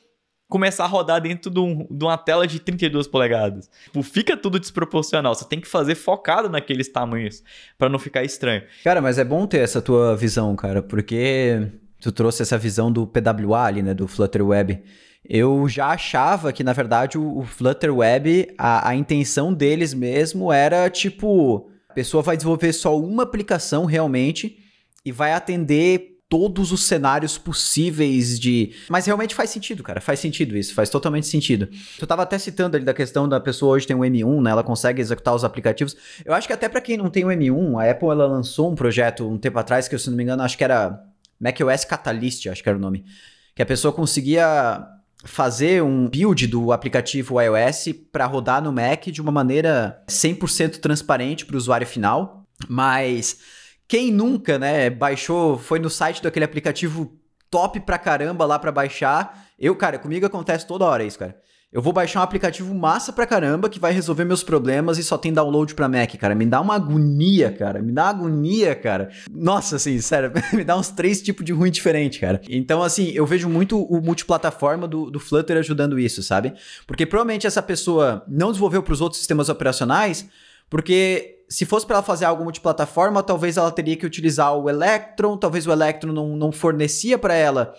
começar a rodar dentro de, um, de uma tela de trinta e duas polegadas? Tipo, fica tudo desproporcional, você tem que fazer focado naqueles tamanhos para não ficar estranho. Cara, mas é bom ter essa tua visão, cara, porque tu trouxe essa visão do P W A ali, né, do Flutter Web. Eu já achava que, na verdade, o Flutter Web, a, a intenção deles mesmo era, tipo, a pessoa vai desenvolver só uma aplicação realmente e vai atender todos os cenários possíveis de... Mas realmente faz sentido, cara. Faz sentido isso. Faz totalmente sentido. Tu tava até citando ali da questão da pessoa hoje tem um M um, né? Ela consegue executar os aplicativos. Eu acho que até para quem não tem um M um, a Apple, ela lançou um projeto um tempo atrás que, se não me engano, acho que era macOS Catalyst, acho que era o nome. Que a pessoa conseguia... fazer um build do aplicativo iOS para rodar no Mac de uma maneira cem por cento transparente para o usuário final, mas quem nunca, né, baixou, foi no site daquele aplicativo top pra caramba lá pra baixar, eu, cara, comigo acontece toda hora isso, cara. Eu vou baixar um aplicativo massa pra caramba que vai resolver meus problemas e só tem download pra Mac, cara. Me dá uma agonia, cara. Me dá uma agonia, cara. Nossa, assim, sério, me dá uns três tipos de ruim diferente, cara. Então, assim, eu vejo muito o multiplataforma do, do Flutter ajudando isso, sabe? Porque provavelmente essa pessoa não desenvolveu pros outros sistemas operacionais, porque se fosse para ela fazer algo multiplataforma, talvez ela teria que utilizar o Electron, talvez o Electron não, não fornecia para ela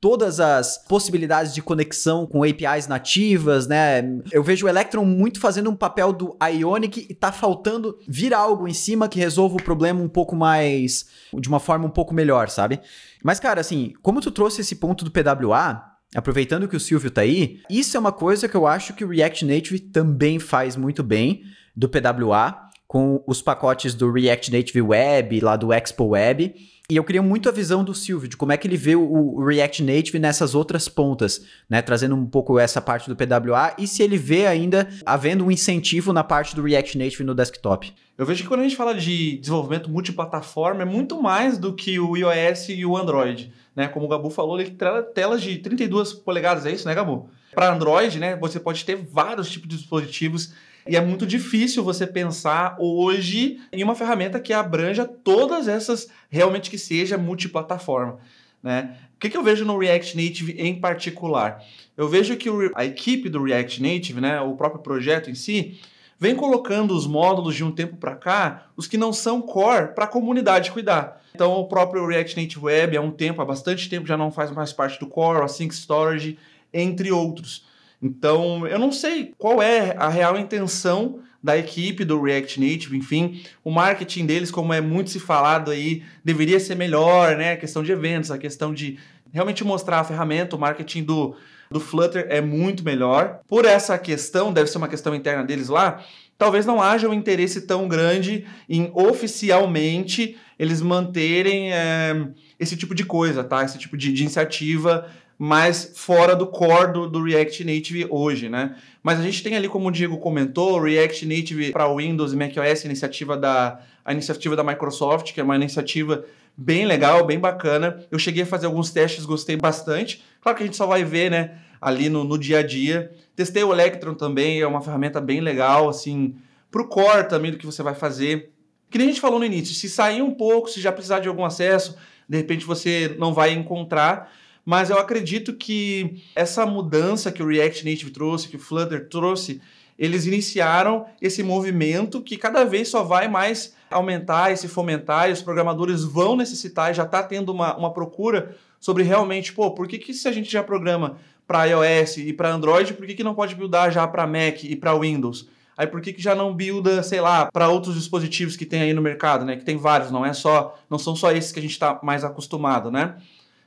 todas as possibilidades de conexão com A P Is nativas, né? Eu vejo o Electron muito fazendo um papel do Ionic e tá faltando vir algo em cima que resolva o problema um pouco mais, de uma forma um pouco melhor, sabe? Mas, cara, assim, como tu trouxe esse ponto do P W A, aproveitando que o Silvio tá aí, isso é uma coisa que eu acho que o React Native também faz muito bem, do P W A, com os pacotes do React Native Web, lá do Expo Web. E eu queria muito a visão do Silvio, de como é que ele vê o React Native nessas outras pontas, né? Trazendo um pouco essa parte do P W A e se ele vê ainda havendo um incentivo na parte do React Native no desktop. Eu vejo que quando a gente fala de desenvolvimento multiplataforma, é muito mais do que o iOS e o Android, né? Como o Gabu falou, ele traz telas de trinta e duas polegadas, é isso, né, Gabu? Para Android, né, você pode ter vários tipos de dispositivos. E é muito difícil você pensar hoje em uma ferramenta que abranja todas essas, realmente que seja multiplataforma, né? O que, que eu vejo no React Native em particular? Eu vejo que o, a equipe do React Native, né, o próprio projeto em si, vem colocando os módulos de um tempo para cá, os que não são core, para a comunidade cuidar. Então o próprio React Native Web há um tempo, há bastante tempo, já não faz mais parte do core, async storage, entre outros. Então, eu não sei qual é a real intenção da equipe do React Native, enfim, o marketing deles, como é muito se falado aí, deveria ser melhor, né? A questão de eventos, a questão de realmente mostrar a ferramenta, o marketing do, do Flutter é muito melhor. Por essa questão, deve ser uma questão interna deles lá, talvez não haja um interesse tão grande em oficialmente eles manterem é, esse tipo de coisa, tá? Esse tipo de, de iniciativa, mas fora do core do, do React Native hoje, né? Mas a gente tem ali, como o Diego comentou, o React Native para Windows e macOS, iniciativa da, a iniciativa da Microsoft, que é uma iniciativa bem legal, bem bacana. Eu cheguei a fazer alguns testes, gostei bastante. Claro que a gente só vai ver, né, ali no, no dia a dia. Testei o Electron também, é uma ferramenta bem legal, assim, para o core também do que você vai fazer. Que nem a gente falou no início, se sair um pouco, se já precisar de algum acesso, de repente você não vai encontrar. Mas eu acredito que essa mudança que o React Native trouxe, que o Flutter trouxe, eles iniciaram esse movimento que cada vez só vai mais aumentar e se fomentar, e os programadores vão necessitar, já está tendo uma, uma procura sobre realmente, pô, por que, que se a gente já programa para iOS e para Android, por que, que não pode buildar já para Mac e para Windows? Aí por que, que já não builda, sei lá, para outros dispositivos que tem aí no mercado, né? Que tem vários, não é só, não são só esses que a gente está mais acostumado, né?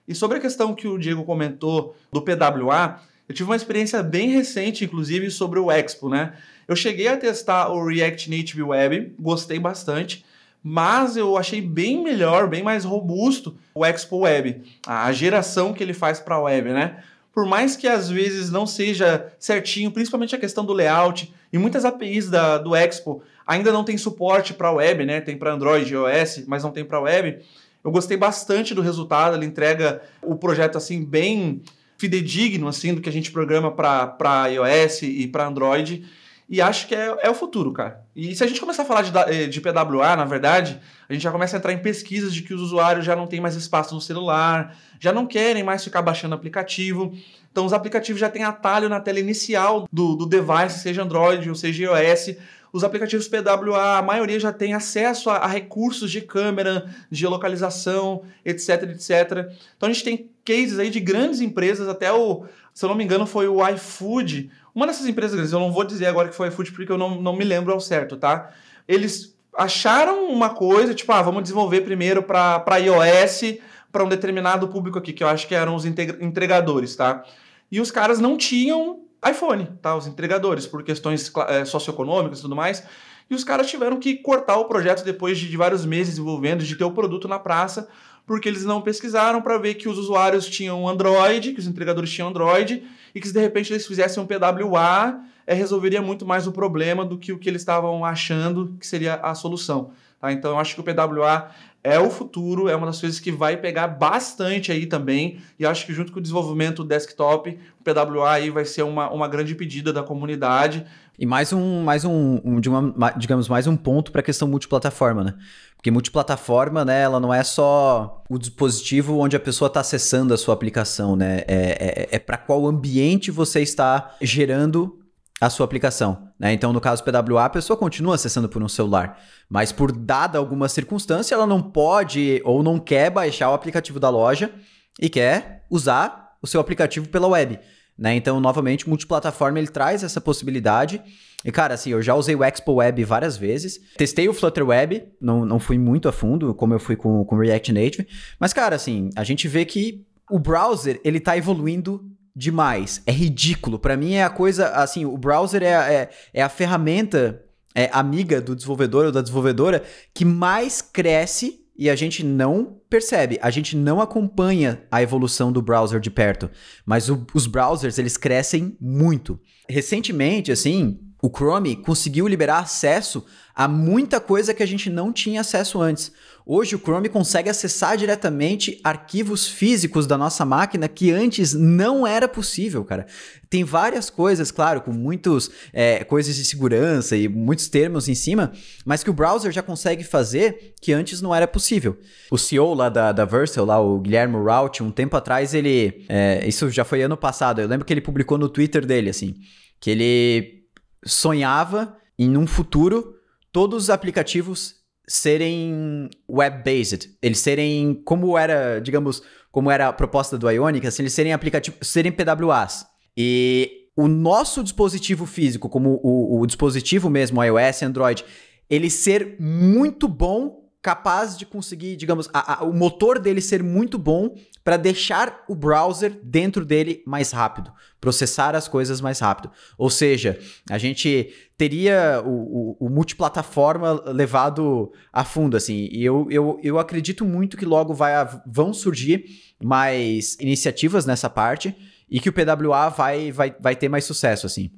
E sobre a questão que o Diego comentou do P W A, eu tive uma experiência bem recente, inclusive, sobre o Expo, né? Eu cheguei a testar o React Native Web, gostei bastante, mas eu achei bem melhor, bem mais robusto o Expo Web, a geração que ele faz para a web, né? Por mais que às vezes não seja certinho, principalmente a questão do layout, e muitas A P Is da, do Expo ainda não tem suporte para a web, né? Tem para Android e iOS, mas não tem para a web. Eu gostei bastante do resultado, ele entrega o projeto assim bem fidedigno assim, do que a gente programa para iOS e para Android. E acho que é, é o futuro, cara. E se a gente começar a falar de, de P W A, na verdade, a gente já começa a entrar em pesquisas de que os usuários já não têm mais espaço no celular, já não querem mais ficar baixando aplicativo. Então os aplicativos já têm atalho na tela inicial do, do device, seja Android ou seja iOS. Os aplicativos P W A, a maioria já tem acesso a, a recursos de câmera, de localização, etc, etcétera. Então a gente tem cases aí de grandes empresas, até o, se eu não me engano, foi o iFood. Uma dessas empresas grandes, eu não vou dizer agora que foi o iFood porque eu não, não me lembro ao certo, tá? Eles acharam uma coisa, tipo, ah, vamos desenvolver primeiro para iOS, para um determinado público aqui, que eu acho que eram os entregadores, tá? E os caras não tinham iPhone, tá? Os entregadores, por questões é, socioeconômicas e tudo mais. E os caras tiveram que cortar o projeto depois de, de vários meses desenvolvendo, de ter o produto na praça, porque eles não pesquisaram para ver que os usuários tinham Android, que os entregadores tinham Android, e que se de repente eles fizessem um P W A, é, resolveria muito mais o problema do que o que eles estavam achando que seria a solução. Tá? Então eu acho que o P W A é o futuro, é uma das coisas que vai pegar bastante aí também, e acho que junto com o desenvolvimento do desktop, o P W A aí vai ser uma, uma grande pedida da comunidade. E mais um, mais um, um de uma, digamos, mais um ponto para a questão multiplataforma, né? Porque multiplataforma, né, ela não é só o dispositivo onde a pessoa está acessando a sua aplicação, né? É, é, é para qual ambiente você está gerando a sua aplicação, né? Então, no caso do P W A, a pessoa continua acessando por um celular, mas por dada alguma circunstância, ela não pode ou não quer baixar o aplicativo da loja e quer usar o seu aplicativo pela web, né? Então, novamente, multiplataforma, ele traz essa possibilidade. E, cara, assim, eu já usei o Expo Web várias vezes, testei o Flutter Web, não, não fui muito a fundo, como eu fui com o React Native, mas, cara, assim, a gente vê que o browser, ele tá evoluindo demais, é ridículo. Pra mim é a coisa, assim, o browser é, é, é a ferramenta é, amiga do desenvolvedor ou da desenvolvedora que mais cresce e a gente não percebe, a gente não acompanha a evolução do browser de perto, mas o, os browsers, eles crescem muito. Recentemente, assim, o Chrome conseguiu liberar acesso a muita coisa que a gente não tinha acesso antes. Hoje o Chrome consegue acessar diretamente arquivos físicos da nossa máquina que antes não era possível, cara. Tem várias coisas, claro, com muitas é, coisas de segurança e muitos termos em cima, mas que o browser já consegue fazer que antes não era possível. O C E O lá da, da Vercel, lá, o Guilherme Raut, um tempo atrás, ele... É, isso já foi ano passado, eu lembro que ele publicou no Twitter dele, assim, que ele... sonhava em um futuro todos os aplicativos serem web-based, eles serem, como era, digamos, como era a proposta do Ionic, assim, eles serem aplicativos, serem P W As. E o nosso dispositivo físico, como o, o dispositivo mesmo, iOS, Android, ele ser muito bom, capaz de conseguir, digamos, a, a, o motor dele ser muito bom para deixar o browser dentro dele mais rápido, processar as coisas mais rápido. Ou seja, a gente teria o, o, o multiplataforma levado a fundo, assim. E eu, eu, eu acredito muito que logo vai, vão surgir mais iniciativas nessa parte e que o P W A vai, vai, vai ter mais sucesso, assim.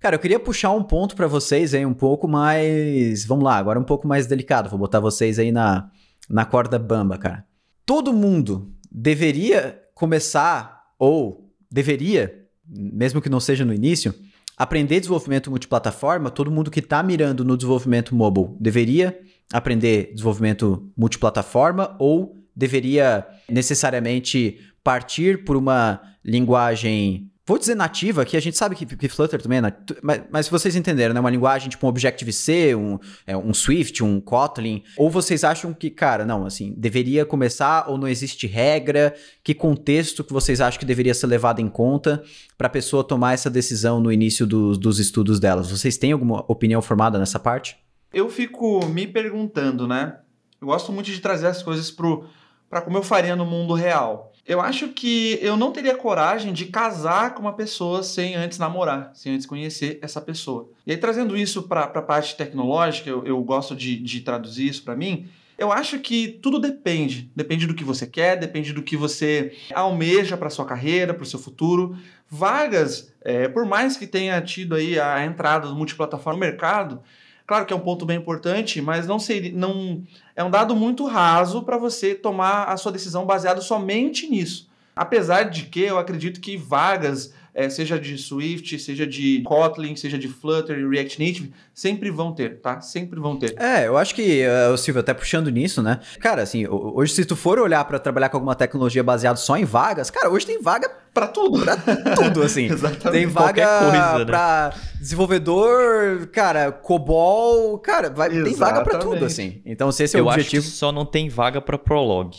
Cara, eu queria puxar um ponto para vocês aí um pouco mais... Vamos lá, agora um pouco mais delicado. Vou botar vocês aí na, na corda bamba, cara. Todo mundo deveria começar, ou deveria, mesmo que não seja no início, aprender desenvolvimento multiplataforma. Todo mundo que está mirando no desenvolvimento mobile deveria aprender desenvolvimento multiplataforma ou deveria necessariamente partir por uma linguagem... Vou dizer nativa, que a gente sabe que, que Flutter também é nativa, mas, mas vocês entenderam, né? Uma linguagem tipo um Objective-C, um, é, um Swift, um Kotlin, ou vocês acham que, cara, não, assim, deveria começar ou não existe regra? Que contexto que vocês acham que deveria ser levado em conta para a pessoa tomar essa decisão no início do, dos estudos delas? Vocês têm alguma opinião formada nessa parte? Eu fico me perguntando, né? Eu gosto muito de trazer as coisas para como eu faria no mundo real. Eu acho que eu não teria coragem de casar com uma pessoa sem antes namorar, sem antes conhecer essa pessoa. E aí, trazendo isso para a parte tecnológica, eu, eu gosto de, de traduzir isso para mim, eu acho que tudo depende. Depende do que você quer, depende do que você almeja para sua carreira, para o seu futuro. Vagas, é, por mais que tenha tido aí a entrada do multiplataforma no mercado, claro que é um ponto bem importante, mas não seria, não, é um dado muito raso para você tomar a sua decisão baseado somente nisso. Apesar de que eu acredito que vagas, é, seja de Swift, seja de Kotlin, seja de Flutter e React Native, sempre vão ter, tá? Sempre vão ter. É, eu acho que, uh, Silvio, até puxando nisso, né? Cara, assim, hoje se tu for olhar para trabalhar com alguma tecnologia baseada só em vagas, cara, hoje tem vaga para tudo. Pra tudo, assim. Exatamente. Tem vaga coisa, pra né? desenvolvedor, cara, COBOL, cara, vai, tem vaga para tudo, assim. Então, se esse é o eu objetivo... Eu acho que só não tem vaga para Prolog.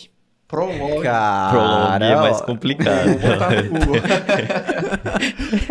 Prolog. Prolog é mais complicado. Vou botar no Google.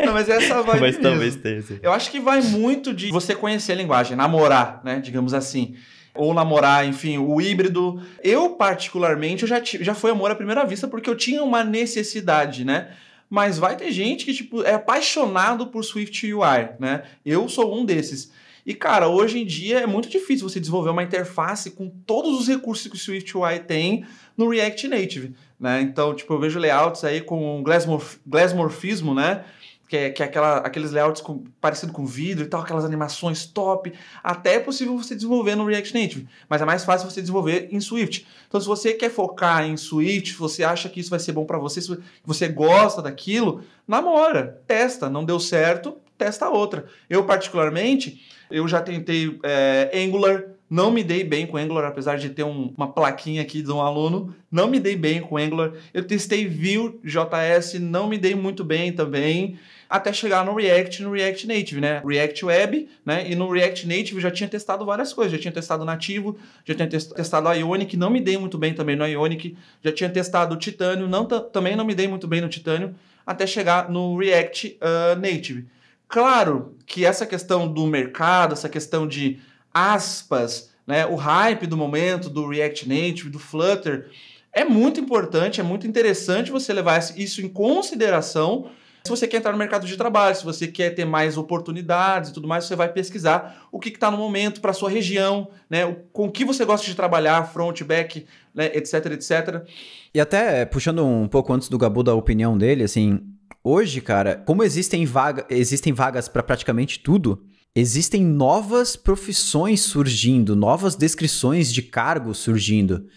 Não, mas essa vai. Mas talvez tenha. Eu acho que vai muito de você conhecer a linguagem, namorar, né? Digamos assim. Ou namorar, enfim, o híbrido. Eu, particularmente, eu já, já foi amor à primeira vista, porque eu tinha uma necessidade, né? Mas vai ter gente que, tipo, é apaixonado por Swift U I, né? Eu sou um desses. E, cara, hoje em dia é muito difícil você desenvolver uma interface com todos os recursos que o Swift U I tem no React Native. né? Então, tipo, eu vejo layouts aí com glasmorf glasmorfismo, né? Que é, que é aquela, aqueles layouts com, parecido com vidro e tal, aquelas animações top. Até é possível você desenvolver no React Native, mas é mais fácil você desenvolver em Swift. Então, se você quer focar em Swift, se você acha que isso vai ser bom para você, se você gosta daquilo, namora, testa. Não deu certo, testa outra. Eu, particularmente, eu já tentei é, Angular, não me dei bem com Angular, apesar de ter um, uma plaquinha aqui de um aluno, não me dei bem com Angular. Eu testei Vue, J S, não me dei muito bem também, até chegar no React, no React Native, né? React Web, né? E no React Native eu já tinha testado várias coisas, já tinha testado nativo, já tinha testado Ionic, não me dei muito bem também no Ionic, já tinha testado Titanium, não, também não me dei muito bem no Titanium, até chegar no React uh, Native. Claro que essa questão do mercado, essa questão de aspas, né, o hype do momento, do React Native, do Flutter, é muito importante, é muito interessante você levar isso em consideração. Se você quer entrar no mercado de trabalho, se você quer ter mais oportunidades e tudo mais, você vai pesquisar o que está no momento para a sua região, né, com o que você gosta de trabalhar, front, back, né, etc, etcétera. E até, puxando um pouco antes do Gabu da opinião dele, assim, hoje, cara, como existem, vaga, existem vagas para praticamente tudo, existem novas profissões surgindo, novas descrições de cargos surgindo.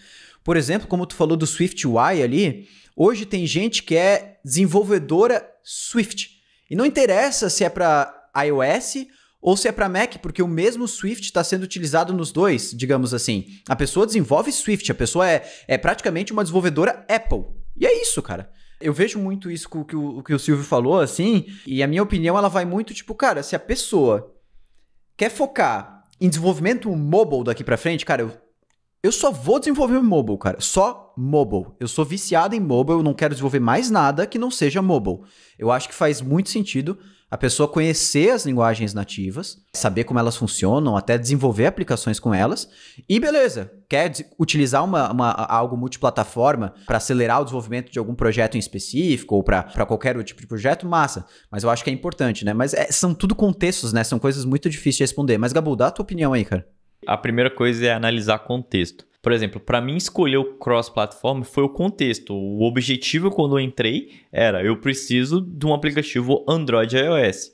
Por exemplo, como tu falou do Swift U I ali, hoje tem gente que é desenvolvedora Swift. E não interessa se é para iOS ou se é para Mac, porque o mesmo Swift está sendo utilizado nos dois, digamos assim. A pessoa desenvolve Swift, a pessoa é, é praticamente uma desenvolvedora Apple. E é isso, cara. Eu vejo muito isso que o, que o Silvio falou, assim, e a minha opinião ela vai muito tipo, cara, se a pessoa quer focar em desenvolvimento mobile daqui pra frente, cara, eu, eu só vou desenvolver mobile, cara. Só mobile. Eu sou viciado em mobile, eu não quero desenvolver mais nada que não seja mobile. Eu acho que faz muito sentido a pessoa conhecer as linguagens nativas, saber como elas funcionam, até desenvolver aplicações com elas. E beleza, quer utilizar uma, uma, algo multiplataforma para acelerar o desenvolvimento de algum projeto em específico ou para qualquer tipo de projeto, massa. Mas eu acho que é importante, né? Mas é, são tudo contextos, né? São coisas muito difíceis de responder. Mas, Gabu, dá a tua opinião aí, cara. A primeira coisa é analisar contexto. Por exemplo, para mim escolher o cross-platform foi o contexto. O objetivo quando eu entrei era eu preciso de um aplicativo Android e iOS.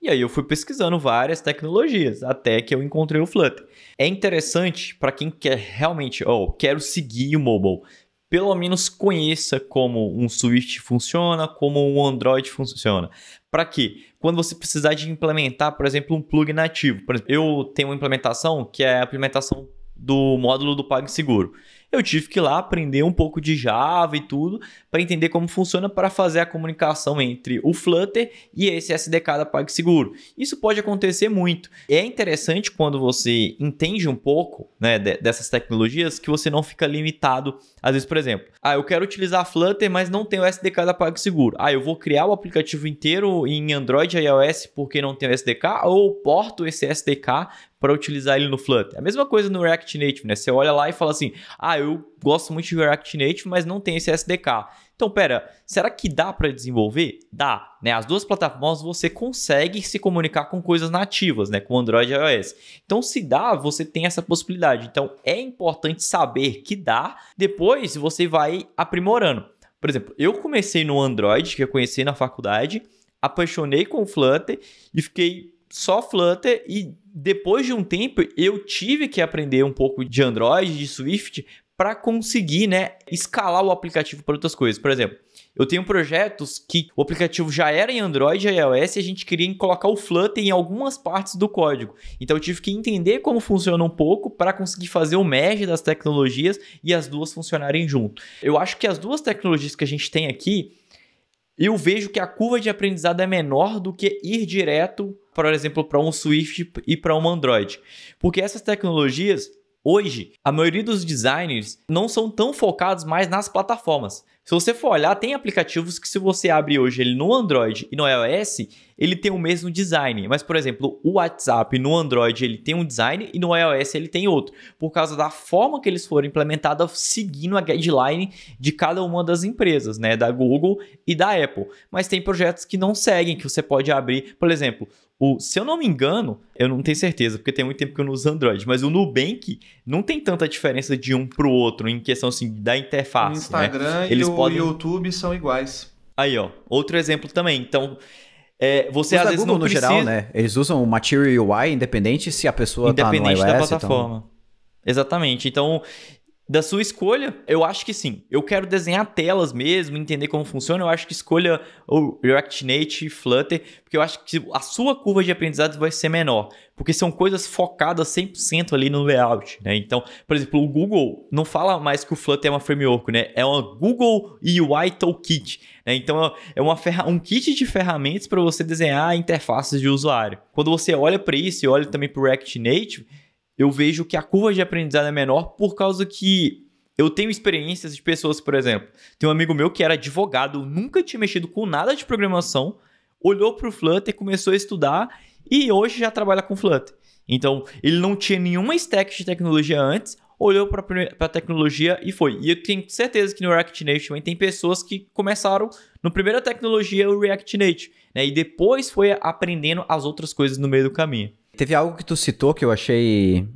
E aí eu fui pesquisando várias tecnologias até que eu encontrei o Flutter. É interessante para quem quer realmente, oh, quero seguir o mobile. Pelo menos conheça como um Swift funciona, como um Android funciona. Para quê? Quando você precisar de implementar, por exemplo, um plugin nativo. Por exemplo, eu tenho uma implementação que é a implementação do módulo do PagSeguro. Eu tive que ir lá aprender um pouco de Java e tudo para entender como funciona para fazer a comunicação entre o Flutter e esse S D K da PagSeguro. Isso pode acontecer muito. É interessante quando você entende um pouco, né, dessas tecnologias que você não fica limitado. Às vezes, por exemplo, ah, eu quero utilizar Flutter, mas não tenho o S D K da PagSeguro. Ah, eu vou criar o aplicativo inteiro em Android e iOS porque não tenho S D K, ou porto esse S D K para utilizar ele no Flutter. A mesma coisa no React Native, né? Você olha lá e fala assim, ah, eu gosto muito de React Native, mas não tem esse S D K. Então, pera, será que dá para desenvolver? Dá, né? As duas plataformas você consegue se comunicar com coisas nativas, né? Com Android e iOS. Então, se dá, você tem essa possibilidade. Então, é importante saber que dá, depois você vai aprimorando. Por exemplo, eu comecei no Android, que eu conheci na faculdade, apaixonei com o Flutter e fiquei só Flutter e depois de um tempo eu tive que aprender um pouco de Android, de Swift para conseguir, né, escalar o aplicativo para outras coisas. Por exemplo, eu tenho projetos que o aplicativo já era em Android e iOS e a gente queria colocar o Flutter em algumas partes do código. Então eu tive que entender como funciona um pouco para conseguir fazer o merge das tecnologias e as duas funcionarem junto. Eu acho que as duas tecnologias que a gente tem aqui, eu vejo que a curva de aprendizado é menor do que ir direto, por exemplo, para um Swift e para um Android. Porque essas tecnologias, hoje, a maioria dos designers não são tão focados mais nas plataformas. Se você for olhar, tem aplicativos que se você abrir hoje ele no Android e no iOS, ele tem o mesmo design. Mas, por exemplo, o WhatsApp no Android ele tem um design e no iOS ele tem outro, por causa da forma que eles foram implementados seguindo a guideline de cada uma das empresas, né? Da Google e da Apple. Mas tem projetos que não seguem, que você pode abrir, por exemplo... O, se eu não me engano, eu não tenho certeza, porque tem muito tempo que eu não uso Android, mas o Nubank não tem tanta diferença de um para o outro em questão assim, da interface. O Instagram, né? Eles e o podem... YouTube são iguais. Aí, ó, outro exemplo também. Então, é, você às vezes Google, não precisa... no geral, né? Eles usam o Material U I independente se a pessoa está no iOS. Independente da plataforma. Então... Exatamente. Então... Da sua escolha, eu acho que sim. Eu quero desenhar telas mesmo, entender como funciona. Eu acho que escolha o React Native, Flutter, porque eu acho que a sua curva de aprendizado vai ser menor, porque são coisas focadas cem por cento ali no layout, né? Então, por exemplo, o Google não fala mais que o Flutter é uma framework, né? É uma Google U I Toolkit, né? Então, é uma ferra... um kit de ferramentas para você desenhar interfaces de usuário. Quando você olha para isso e olha também para o React Native, eu vejo que a curva de aprendizado é menor por causa que eu tenho experiências de pessoas, por exemplo, tem um amigo meu que era advogado, nunca tinha mexido com nada de programação, olhou para o Flutter, começou a estudar e hoje já trabalha com Flutter. Então, ele não tinha nenhuma stack de tecnologia antes, olhou para a tecnologia e foi. E eu tenho certeza que no React Native também tem pessoas que começaram na primeira tecnologia o React Native, né? E depois foi aprendendo as outras coisas no meio do caminho. Teve algo que tu citou que eu achei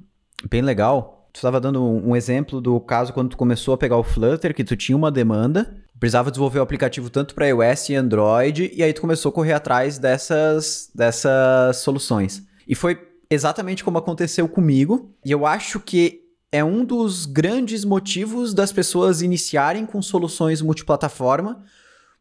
bem legal. Tu estava dando um exemplo do caso quando tu começou a pegar o Flutter, que tu tinha uma demanda, precisava desenvolver o aplicativo tanto para iOS e Android, e aí tu começou a correr atrás dessas, dessas soluções. E foi exatamente como aconteceu comigo, e eu acho que é um dos grandes motivos das pessoas iniciarem com soluções multiplataforma,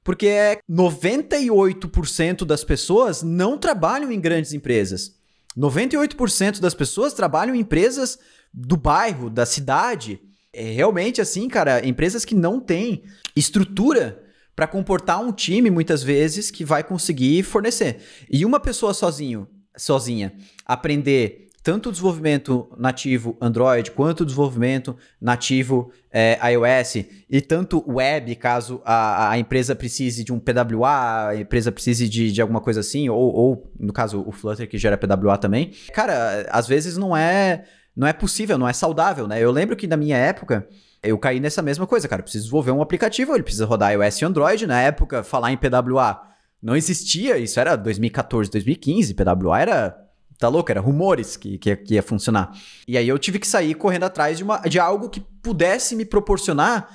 porque noventa e oito por cento das pessoas não trabalham em grandes empresas. noventa e oito por cento das pessoas trabalham em empresas do bairro, da cidade. É realmente assim, cara, empresas que não têm estrutura para comportar um time, muitas vezes, que vai conseguir fornecer. E uma pessoa sozinho, sozinha aprender tanto o desenvolvimento nativo Android quanto o desenvolvimento nativo é, iOS e tanto web, caso a, a empresa precise de um P W A, a empresa precise de, de alguma coisa assim, ou, ou, no caso, o Flutter, que gera P W A também. Cara, às vezes não é, não é possível, não é saudável, né? Eu lembro que na minha época... eu caí nessa mesma coisa, cara. Eu preciso desenvolver um aplicativo, ele precisa rodar iOS e Android. Na época, falar em P W A não existia, isso era dois mil e quatorze, dois mil e quinze, P W A era... tá louco? Era rumores que, que, que ia funcionar. E aí eu tive que sair correndo atrás de, uma, de algo que pudesse me proporcionar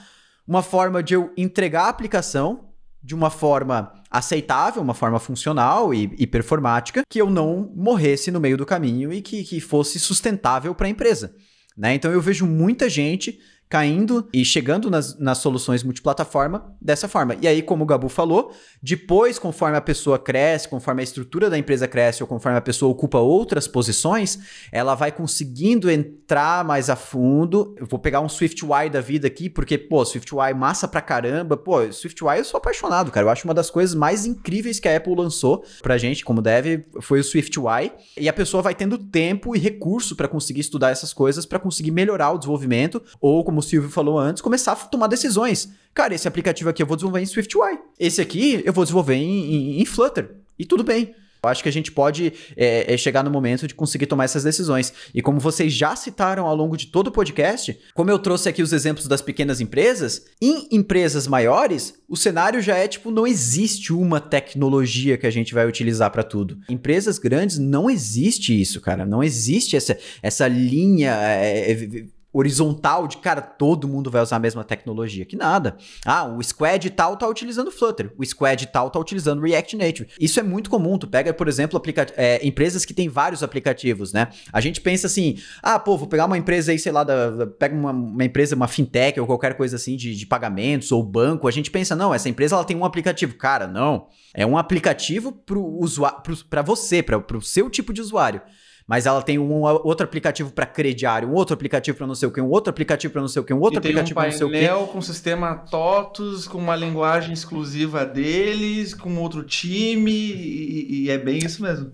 uma forma de eu entregar a aplicação de uma forma aceitável, uma forma funcional e, e performática, que eu não morresse no meio do caminho e que, que fosse sustentável para a empresa, né? Então eu vejo muita gente caindo e chegando nas, nas soluções multiplataforma dessa forma. E aí, como o Gabu falou, depois, conforme a pessoa cresce, conforme a estrutura da empresa cresce ou conforme a pessoa ocupa outras posições, ela vai conseguindo entrar mais a fundo. Eu vou pegar um Swift U I da vida aqui, porque, pô, Swift U I massa pra caramba. Pô, Swift U I eu sou apaixonado, cara. Eu acho uma das coisas mais incríveis que a Apple lançou pra gente, como deve, foi o Swift U I. E a pessoa vai tendo tempo e recurso pra conseguir estudar essas coisas, pra conseguir melhorar o desenvolvimento ou, como o Silvio falou antes, começar a tomar decisões. Cara, esse aplicativo aqui eu vou desenvolver em Swift U I. Esse aqui eu vou desenvolver em, em, em Flutter. E tudo bem. Eu acho que a gente pode é, chegar no momento de conseguir tomar essas decisões. E como vocês já citaram ao longo de todo o podcast, como eu trouxe aqui os exemplos das pequenas empresas, em empresas maiores, o cenário já é tipo, não existe uma tecnologia que a gente vai utilizar para tudo. Em empresas grandes não existe isso, cara. Não existe essa, essa linha... É, é, horizontal de, cara, todo mundo vai usar a mesma tecnologia, que nada. Ah, o squad tal tá utilizando Flutter, o squad tal tá utilizando React Native. Isso é muito comum, tu pega, por exemplo, é, empresas que tem vários aplicativos, né? A gente pensa assim, ah, pô, vou pegar uma empresa aí, sei lá, da, da, pega uma, uma empresa, uma fintech ou qualquer coisa assim de, de pagamentos ou banco, a gente pensa, não, essa empresa ela tem um aplicativo. Cara, não, é um aplicativo pro usuário, para você, para o seu tipo de usuário. Mas ela tem um outro aplicativo para crediário, um outro aplicativo para não sei o que, um outro aplicativo para não sei o que, um outro aplicativo para não sei o que. Tem um painel com sistema TOTOS, com uma linguagem exclusiva deles, com outro time, e, e é bem isso mesmo.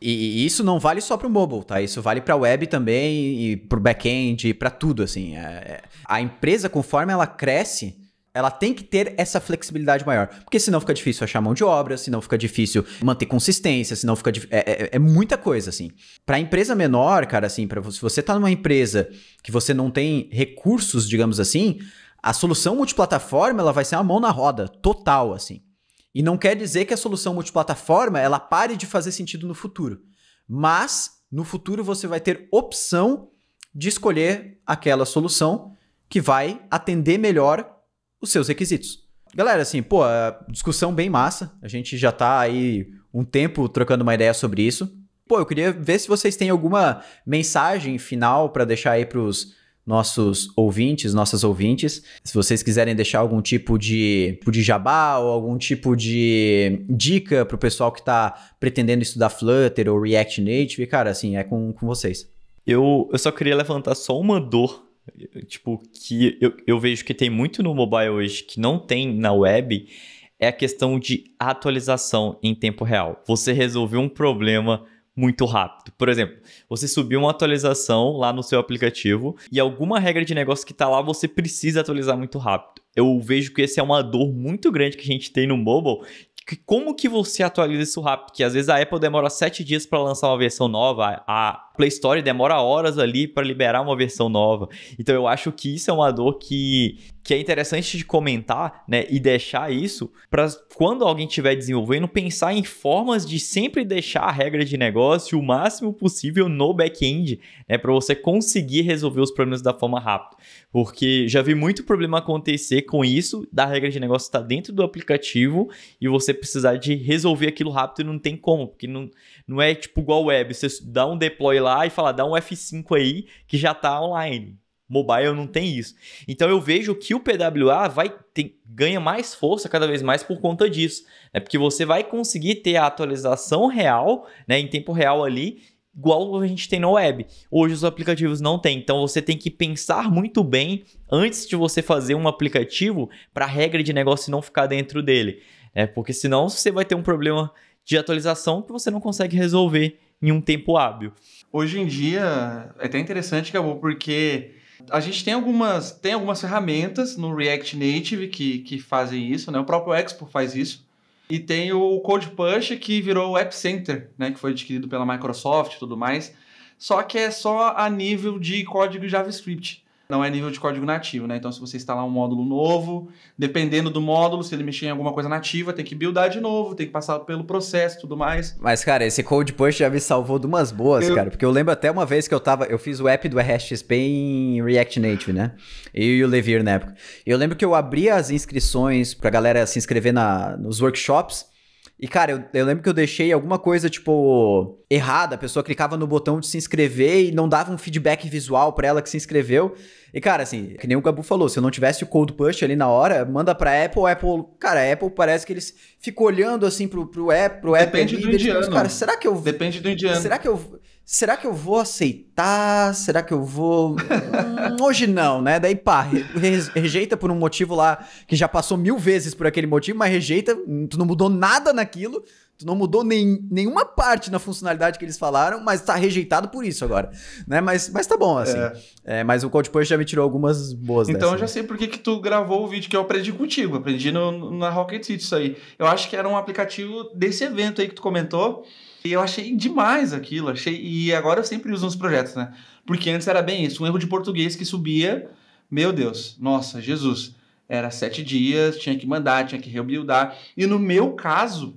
E isso não vale só para o mobile, tá? Isso vale para a web também, e para o back-end, e para tudo, assim. A empresa, conforme ela cresce, Ela tem que ter essa flexibilidade maior, porque senão fica difícil achar mão de obra, senão fica difícil manter consistência, senão fica... É, é, é muita coisa, assim. Para empresa menor, cara, assim, pra, se você tá numa empresa que você não tem recursos, digamos assim, a solução multiplataforma, ela vai ser uma mão na roda, total, assim. E não quer dizer que a solução multiplataforma, ela pare de fazer sentido no futuro. Mas, no futuro, você vai ter opção de escolher aquela solução que vai atender melhor os seus requisitos. Galera, assim, pô, discussão bem massa. A gente já tá aí um tempo trocando uma ideia sobre isso. Pô, eu queria ver se vocês têm alguma mensagem final para deixar aí pros nossos ouvintes, nossas ouvintes. Se vocês quiserem deixar algum tipo de, tipo de jabá ou algum tipo de dica pro pessoal que tá pretendendo estudar Flutter ou React Native, cara, assim, é com, com vocês. Eu, eu só queria levantar só uma dor tipo, que eu, eu vejo que tem muito no mobile hoje, que não tem na web, é a questão de atualização em tempo real. Você resolveu um problema muito rápido. Por exemplo, você subiu uma atualização lá no seu aplicativo e alguma regra de negócio que está lá, você precisa atualizar muito rápido. Eu vejo que essa é uma dor muito grande que a gente tem no mobile. Como que você atualiza isso rápido? Que às vezes a Apple demora sete dias para lançar uma versão nova, a Play Store demora horas ali para liberar uma versão nova. Então eu acho que isso é uma dor que, que é interessante de comentar, né, e deixar isso para quando alguém estiver desenvolvendo, pensar em formas de sempre deixar a regra de negócio o máximo possível no back-end, né, para você conseguir resolver os problemas da forma rápida. Porque já vi muito problema acontecer com isso, da regra de negócio estar dentro do aplicativo e você precisar de resolver aquilo rápido e não tem como, porque não, não é tipo igual web, você dá um deploy lá e fala, dá um F cinco aí que já está online. Mobile não tem isso. Então eu vejo que o P W A vai ter, ganha mais força cada vez mais por conta disso, né? Porque você vai conseguir ter a atualização real, né, em tempo real ali, igual a gente tem na web. Hoje os aplicativos não têm, então você tem que pensar muito bem antes de você fazer um aplicativo para a regra de negócio não ficar dentro dele, né? Porque senão você vai ter um problema de atualização que você não consegue resolver em um tempo hábil. Hoje em dia é até interessante, Gabu, porque a gente tem algumas, tem algumas ferramentas no React Native que, que fazem isso, né? O próprio Expo faz isso. E tem o CodePush, que virou o App Center, né, que foi adquirido pela Microsoft e tudo mais. Só que é só a nível de código JavaScript, não é nível de código nativo, né? Então, se você instalar um módulo novo, dependendo do módulo, se ele mexer em alguma coisa nativa, tem que buildar de novo, tem que passar pelo processo e tudo mais. Mas, cara, esse CodePush já me salvou de umas boas, eu... cara. Porque eu lembro até uma vez que eu tava... Eu fiz o app do R X P em React Native, né? Eu e o Levir na época. Eu lembro que eu abri as inscrições pra galera se inscrever na, nos workshops. E, cara, eu, eu lembro que eu deixei alguma coisa, tipo, errada. A pessoa clicava no botão de se inscrever e não dava um feedback visual pra ela que se inscreveu. E, cara, assim, que nem o Gabu falou, se eu não tivesse o CodePush ali na hora, manda pra Apple, Apple... Cara, a Apple parece que eles ficam olhando, assim, pro, pro Apple... Pro Depende Apple, do indiano. Depois, cara, será que eu... Depende do indiano. Será que eu... Será que eu vou aceitar? Será que eu vou... Hum, hoje não, né? Daí pá, rejeita por um motivo lá que já passou mil vezes por aquele motivo, mas rejeita, tu não mudou nada naquilo, tu não mudou nem, nenhuma parte na funcionalidade que eles falaram, mas tá rejeitado por isso agora, né? Mas, mas tá bom, assim. É. É, mas o CodePush já me tirou algumas boas então dessa. Então eu já sei por que que tu gravou o vídeo que eu aprendi contigo, aprendi no, na Rocket City isso aí. Eu acho que era um aplicativo desse evento aí que tu comentou, e eu achei demais aquilo, achei... E agora eu sempre uso nos projetos, né? Porque antes era bem isso, um erro de português que subia, meu Deus, nossa, Jesus, era sete dias, tinha que mandar, tinha que rebuildar. E no meu caso,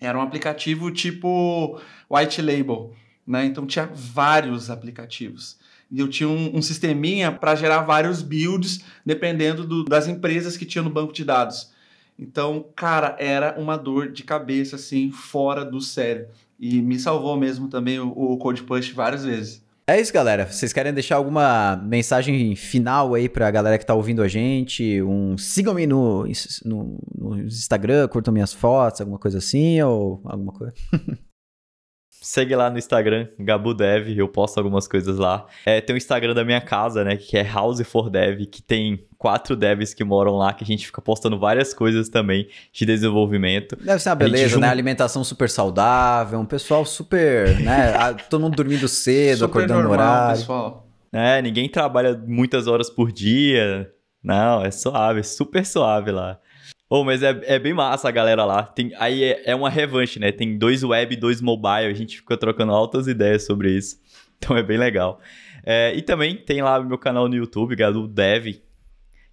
era um aplicativo tipo white label, né? Então tinha vários aplicativos. E eu tinha um, um sisteminha para gerar vários builds, dependendo do, das empresas que tinha no banco de dados. Então, cara, era uma dor de cabeça, assim, fora do sério. E me salvou mesmo também o, o CodePush várias vezes. É isso, galera. Vocês querem deixar alguma mensagem final aí pra galera que tá ouvindo a gente? Um, sigam-me no, no, no Instagram, curtam minhas fotos, alguma coisa assim, ou alguma coisa? Segue lá no Instagram, GabuDev, eu posto algumas coisas lá. É, tem o Instagram da minha casa, né, que é House for Dev, que tem quatro devs que moram lá, que a gente fica postando várias coisas também de desenvolvimento. Deve ser uma beleza, junta... né? Alimentação super saudável, um pessoal super, né? Todo mundo dormindo cedo, acordando no horário. Pessoal. É, ninguém trabalha muitas horas por dia. Não, é suave, super suave lá. Oh, mas é, é bem massa a galera lá. Tem, aí é, é uma revanche, né? Tem dois web, dois mobile. A gente fica trocando altas ideias sobre isso. Então é bem legal. É, e também tem lá o meu canal no YouTube, Gabu Dev,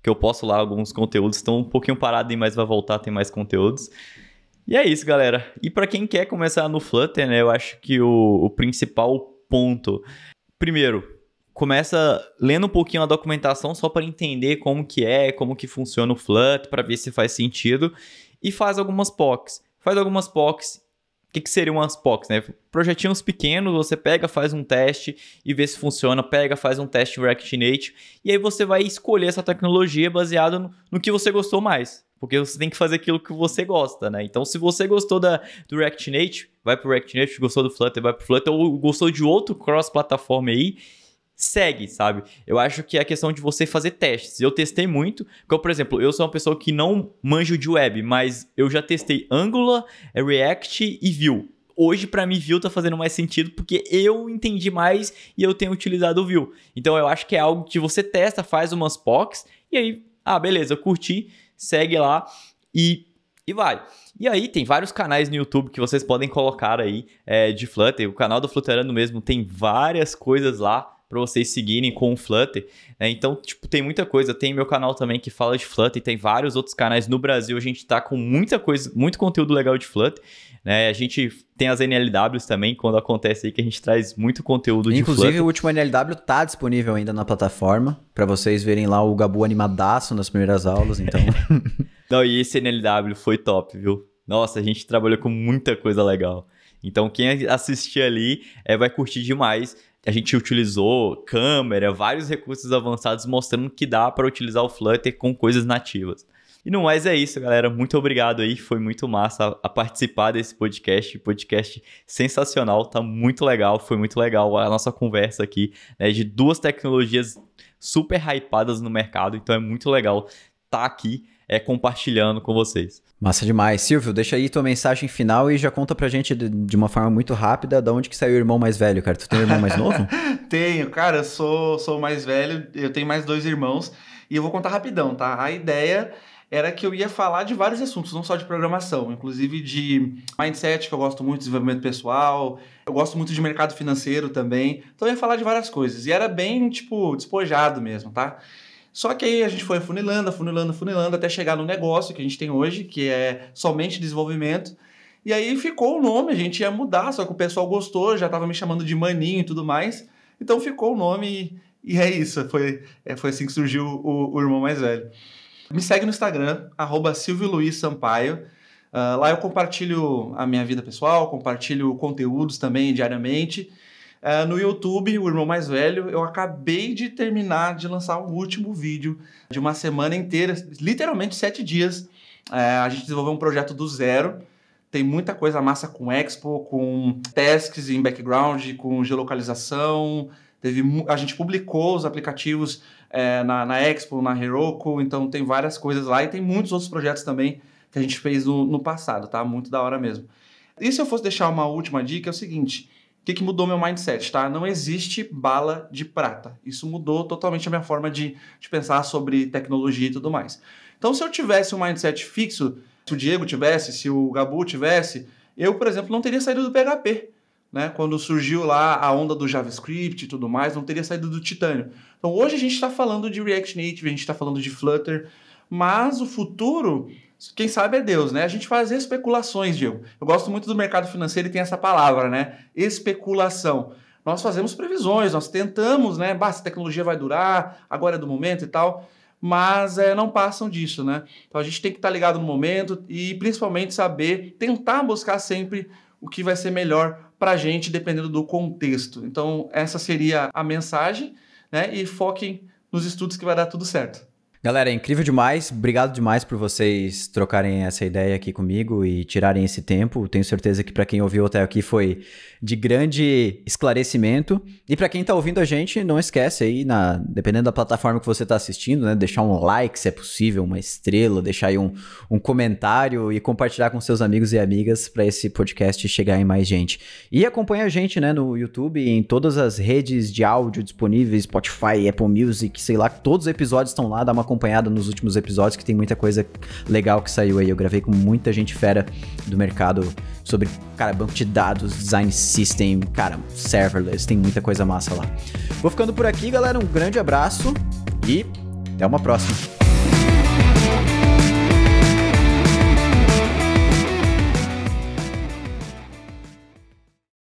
que eu posto lá alguns conteúdos. Estão um pouquinho parados, mas vai voltar, tem mais conteúdos. E é isso, galera. E para quem quer começar no Flutter, né? Eu acho que o, o principal ponto... Primeiro, começa lendo um pouquinho a documentação só para entender como que é, como que funciona o Flutter, para ver se faz sentido. E faz algumas P O Cs. Faz algumas P O Cs. O que, que seriam as P O Cs, né? Projetinhos pequenos, você pega, faz um teste e vê se funciona. Pega, faz um teste em React Native. E aí você vai escolher essa tecnologia baseado no, no que você gostou mais. Porque você tem que fazer aquilo que você gosta, né? Então, se você gostou da, do React Native, vai pro React Native. Gostou do Flutter, vai pro Flutter. Ou gostou de outro cross-plataforma aí, segue, sabe? Eu acho que é a questão de você fazer testes. Eu testei muito, porque, por exemplo, eu sou uma pessoa que não manjo de web, mas eu já testei Angular, React e Vue. Hoje, para mim, Vue tá fazendo mais sentido, porque eu entendi mais e eu tenho utilizado o Vue. Então, eu acho que é algo que você testa, faz umas P O Cs, e aí, ah, beleza, eu curti, segue lá e... E vai. E aí tem vários canais no YouTube que vocês podem colocar aí é, de Flutter. O canal do Flutterando mesmo tem várias coisas lá para vocês seguirem com o Flutter. É, então, tipo, tem muita coisa. Tem meu canal também que fala de Flutter. Tem vários outros canais no Brasil. A gente tá com muita coisa, muito conteúdo legal de Flutter. Né? A gente tem as N L Ws também, quando acontece aí, que a gente traz muito conteúdo Inclusive, de Flutter. Inclusive, o último N L W tá disponível ainda na plataforma, para vocês verem lá o Gabu animadaço nas primeiras aulas, então... Não, e esse N L W foi top, viu? Nossa, a gente trabalhou com muita coisa legal. Então, quem assistir ali é, vai curtir demais. A gente utilizou câmera, vários recursos avançados, mostrando que dá para utilizar o Flutter com coisas nativas. E no mais é isso, galera. Muito obrigado aí. Foi muito massa a, a participar desse podcast. Podcast sensacional. Tá muito legal. Foi muito legal a nossa conversa aqui, né, de duas tecnologias super hypadas no mercado. Então é muito legal tá aqui é, compartilhando com vocês. Massa demais. Silvio, deixa aí tua mensagem final e já conta pra gente de, de uma forma muito rápida da onde que saiu o irmão mais velho, cara. Tu tem um irmão mais novo? Tenho, cara. Eu sou, sou mais velho. Eu tenho mais dois irmãos. E eu vou contar rapidão, tá? A ideia... era que eu ia falar de vários assuntos, não só de programação, inclusive de mindset, que eu gosto muito, desenvolvimento pessoal, eu gosto muito de mercado financeiro também, então eu ia falar de várias coisas, e era bem, tipo, despojado mesmo, tá? Só que aí a gente foi funilando, funilando, funilando, até chegar no negócio que a gente tem hoje, que é somente desenvolvimento, e aí ficou o nome, a gente ia mudar, só que o pessoal gostou, já tava me chamando de maninho e tudo mais, então ficou o nome, e, e é isso, foi, é, foi assim que surgiu o, o Irmão Mais Velho. Me segue no Instagram, arroba Silvio Luiz Sampaio. Uh, lá eu compartilho a minha vida pessoal, compartilho conteúdos também diariamente. Uh, no YouTube, o Irmão Mais Velho, eu acabei de terminar de lançar o último vídeo de uma semana inteira, literalmente sete dias. Uh, a gente desenvolveu um projeto do zero. Tem muita coisa massa com Expo, com tasks em background, com geolocalização... Teve, a gente publicou os aplicativos é, na, na Expo, na Heroku, então tem várias coisas lá e tem muitos outros projetos também que a gente fez no, no passado, tá? Muito da hora mesmo. E se eu fosse deixar uma última dica, é o seguinte, o que, que mudou meu mindset, tá? Não existe bala de prata. Isso mudou totalmente a minha forma de, de pensar sobre tecnologia e tudo mais. Então, se eu tivesse um mindset fixo, se o Diego tivesse, se o Gabu tivesse, eu, por exemplo, não teria saído do P H P. Né? Quando surgiu lá a onda do JavaScript e tudo mais, não teria saído do Titanium. Então hoje a gente está falando de React Native, a gente está falando de Flutter, mas o futuro, quem sabe é Deus, né? A gente faz especulações, Diego. Eu gosto muito do mercado financeiro e tem essa palavra, né? Especulação. Nós fazemos previsões, nós tentamos, né? Bah, essa tecnologia vai durar, agora é do momento e tal, mas é, não passam disso, né? Então a gente tem que estar ligado no momento e principalmente saber, tentar buscar sempre o que vai ser melhor para a gente, dependendo do contexto. Então, essa seria a mensagem, né? E foquem nos estudos que vai dar tudo certo. Galera, é incrível demais. Obrigado demais por vocês trocarem essa ideia aqui comigo e tirarem esse tempo. Tenho certeza que para quem ouviu até aqui foi de grande esclarecimento. E para quem tá ouvindo a gente, não esquece aí, na, dependendo da plataforma que você tá assistindo, né? Deixar um like, se é possível, uma estrela, deixar aí um, um comentário e compartilhar com seus amigos e amigas para esse podcast chegar em mais gente. E acompanha a gente, né? No YouTube, em todas as redes de áudio disponíveis, Spotify, Apple Music, sei lá, todos os episódios estão lá, dá uma acompanhada nos últimos episódios, que tem muita coisa legal que saiu aí. Eu gravei com muita gente fera do mercado sobre, cara, banco de dados, design system, cara, serverless, tem muita coisa massa lá. Vou ficando por aqui, galera. Um grande abraço e até uma próxima.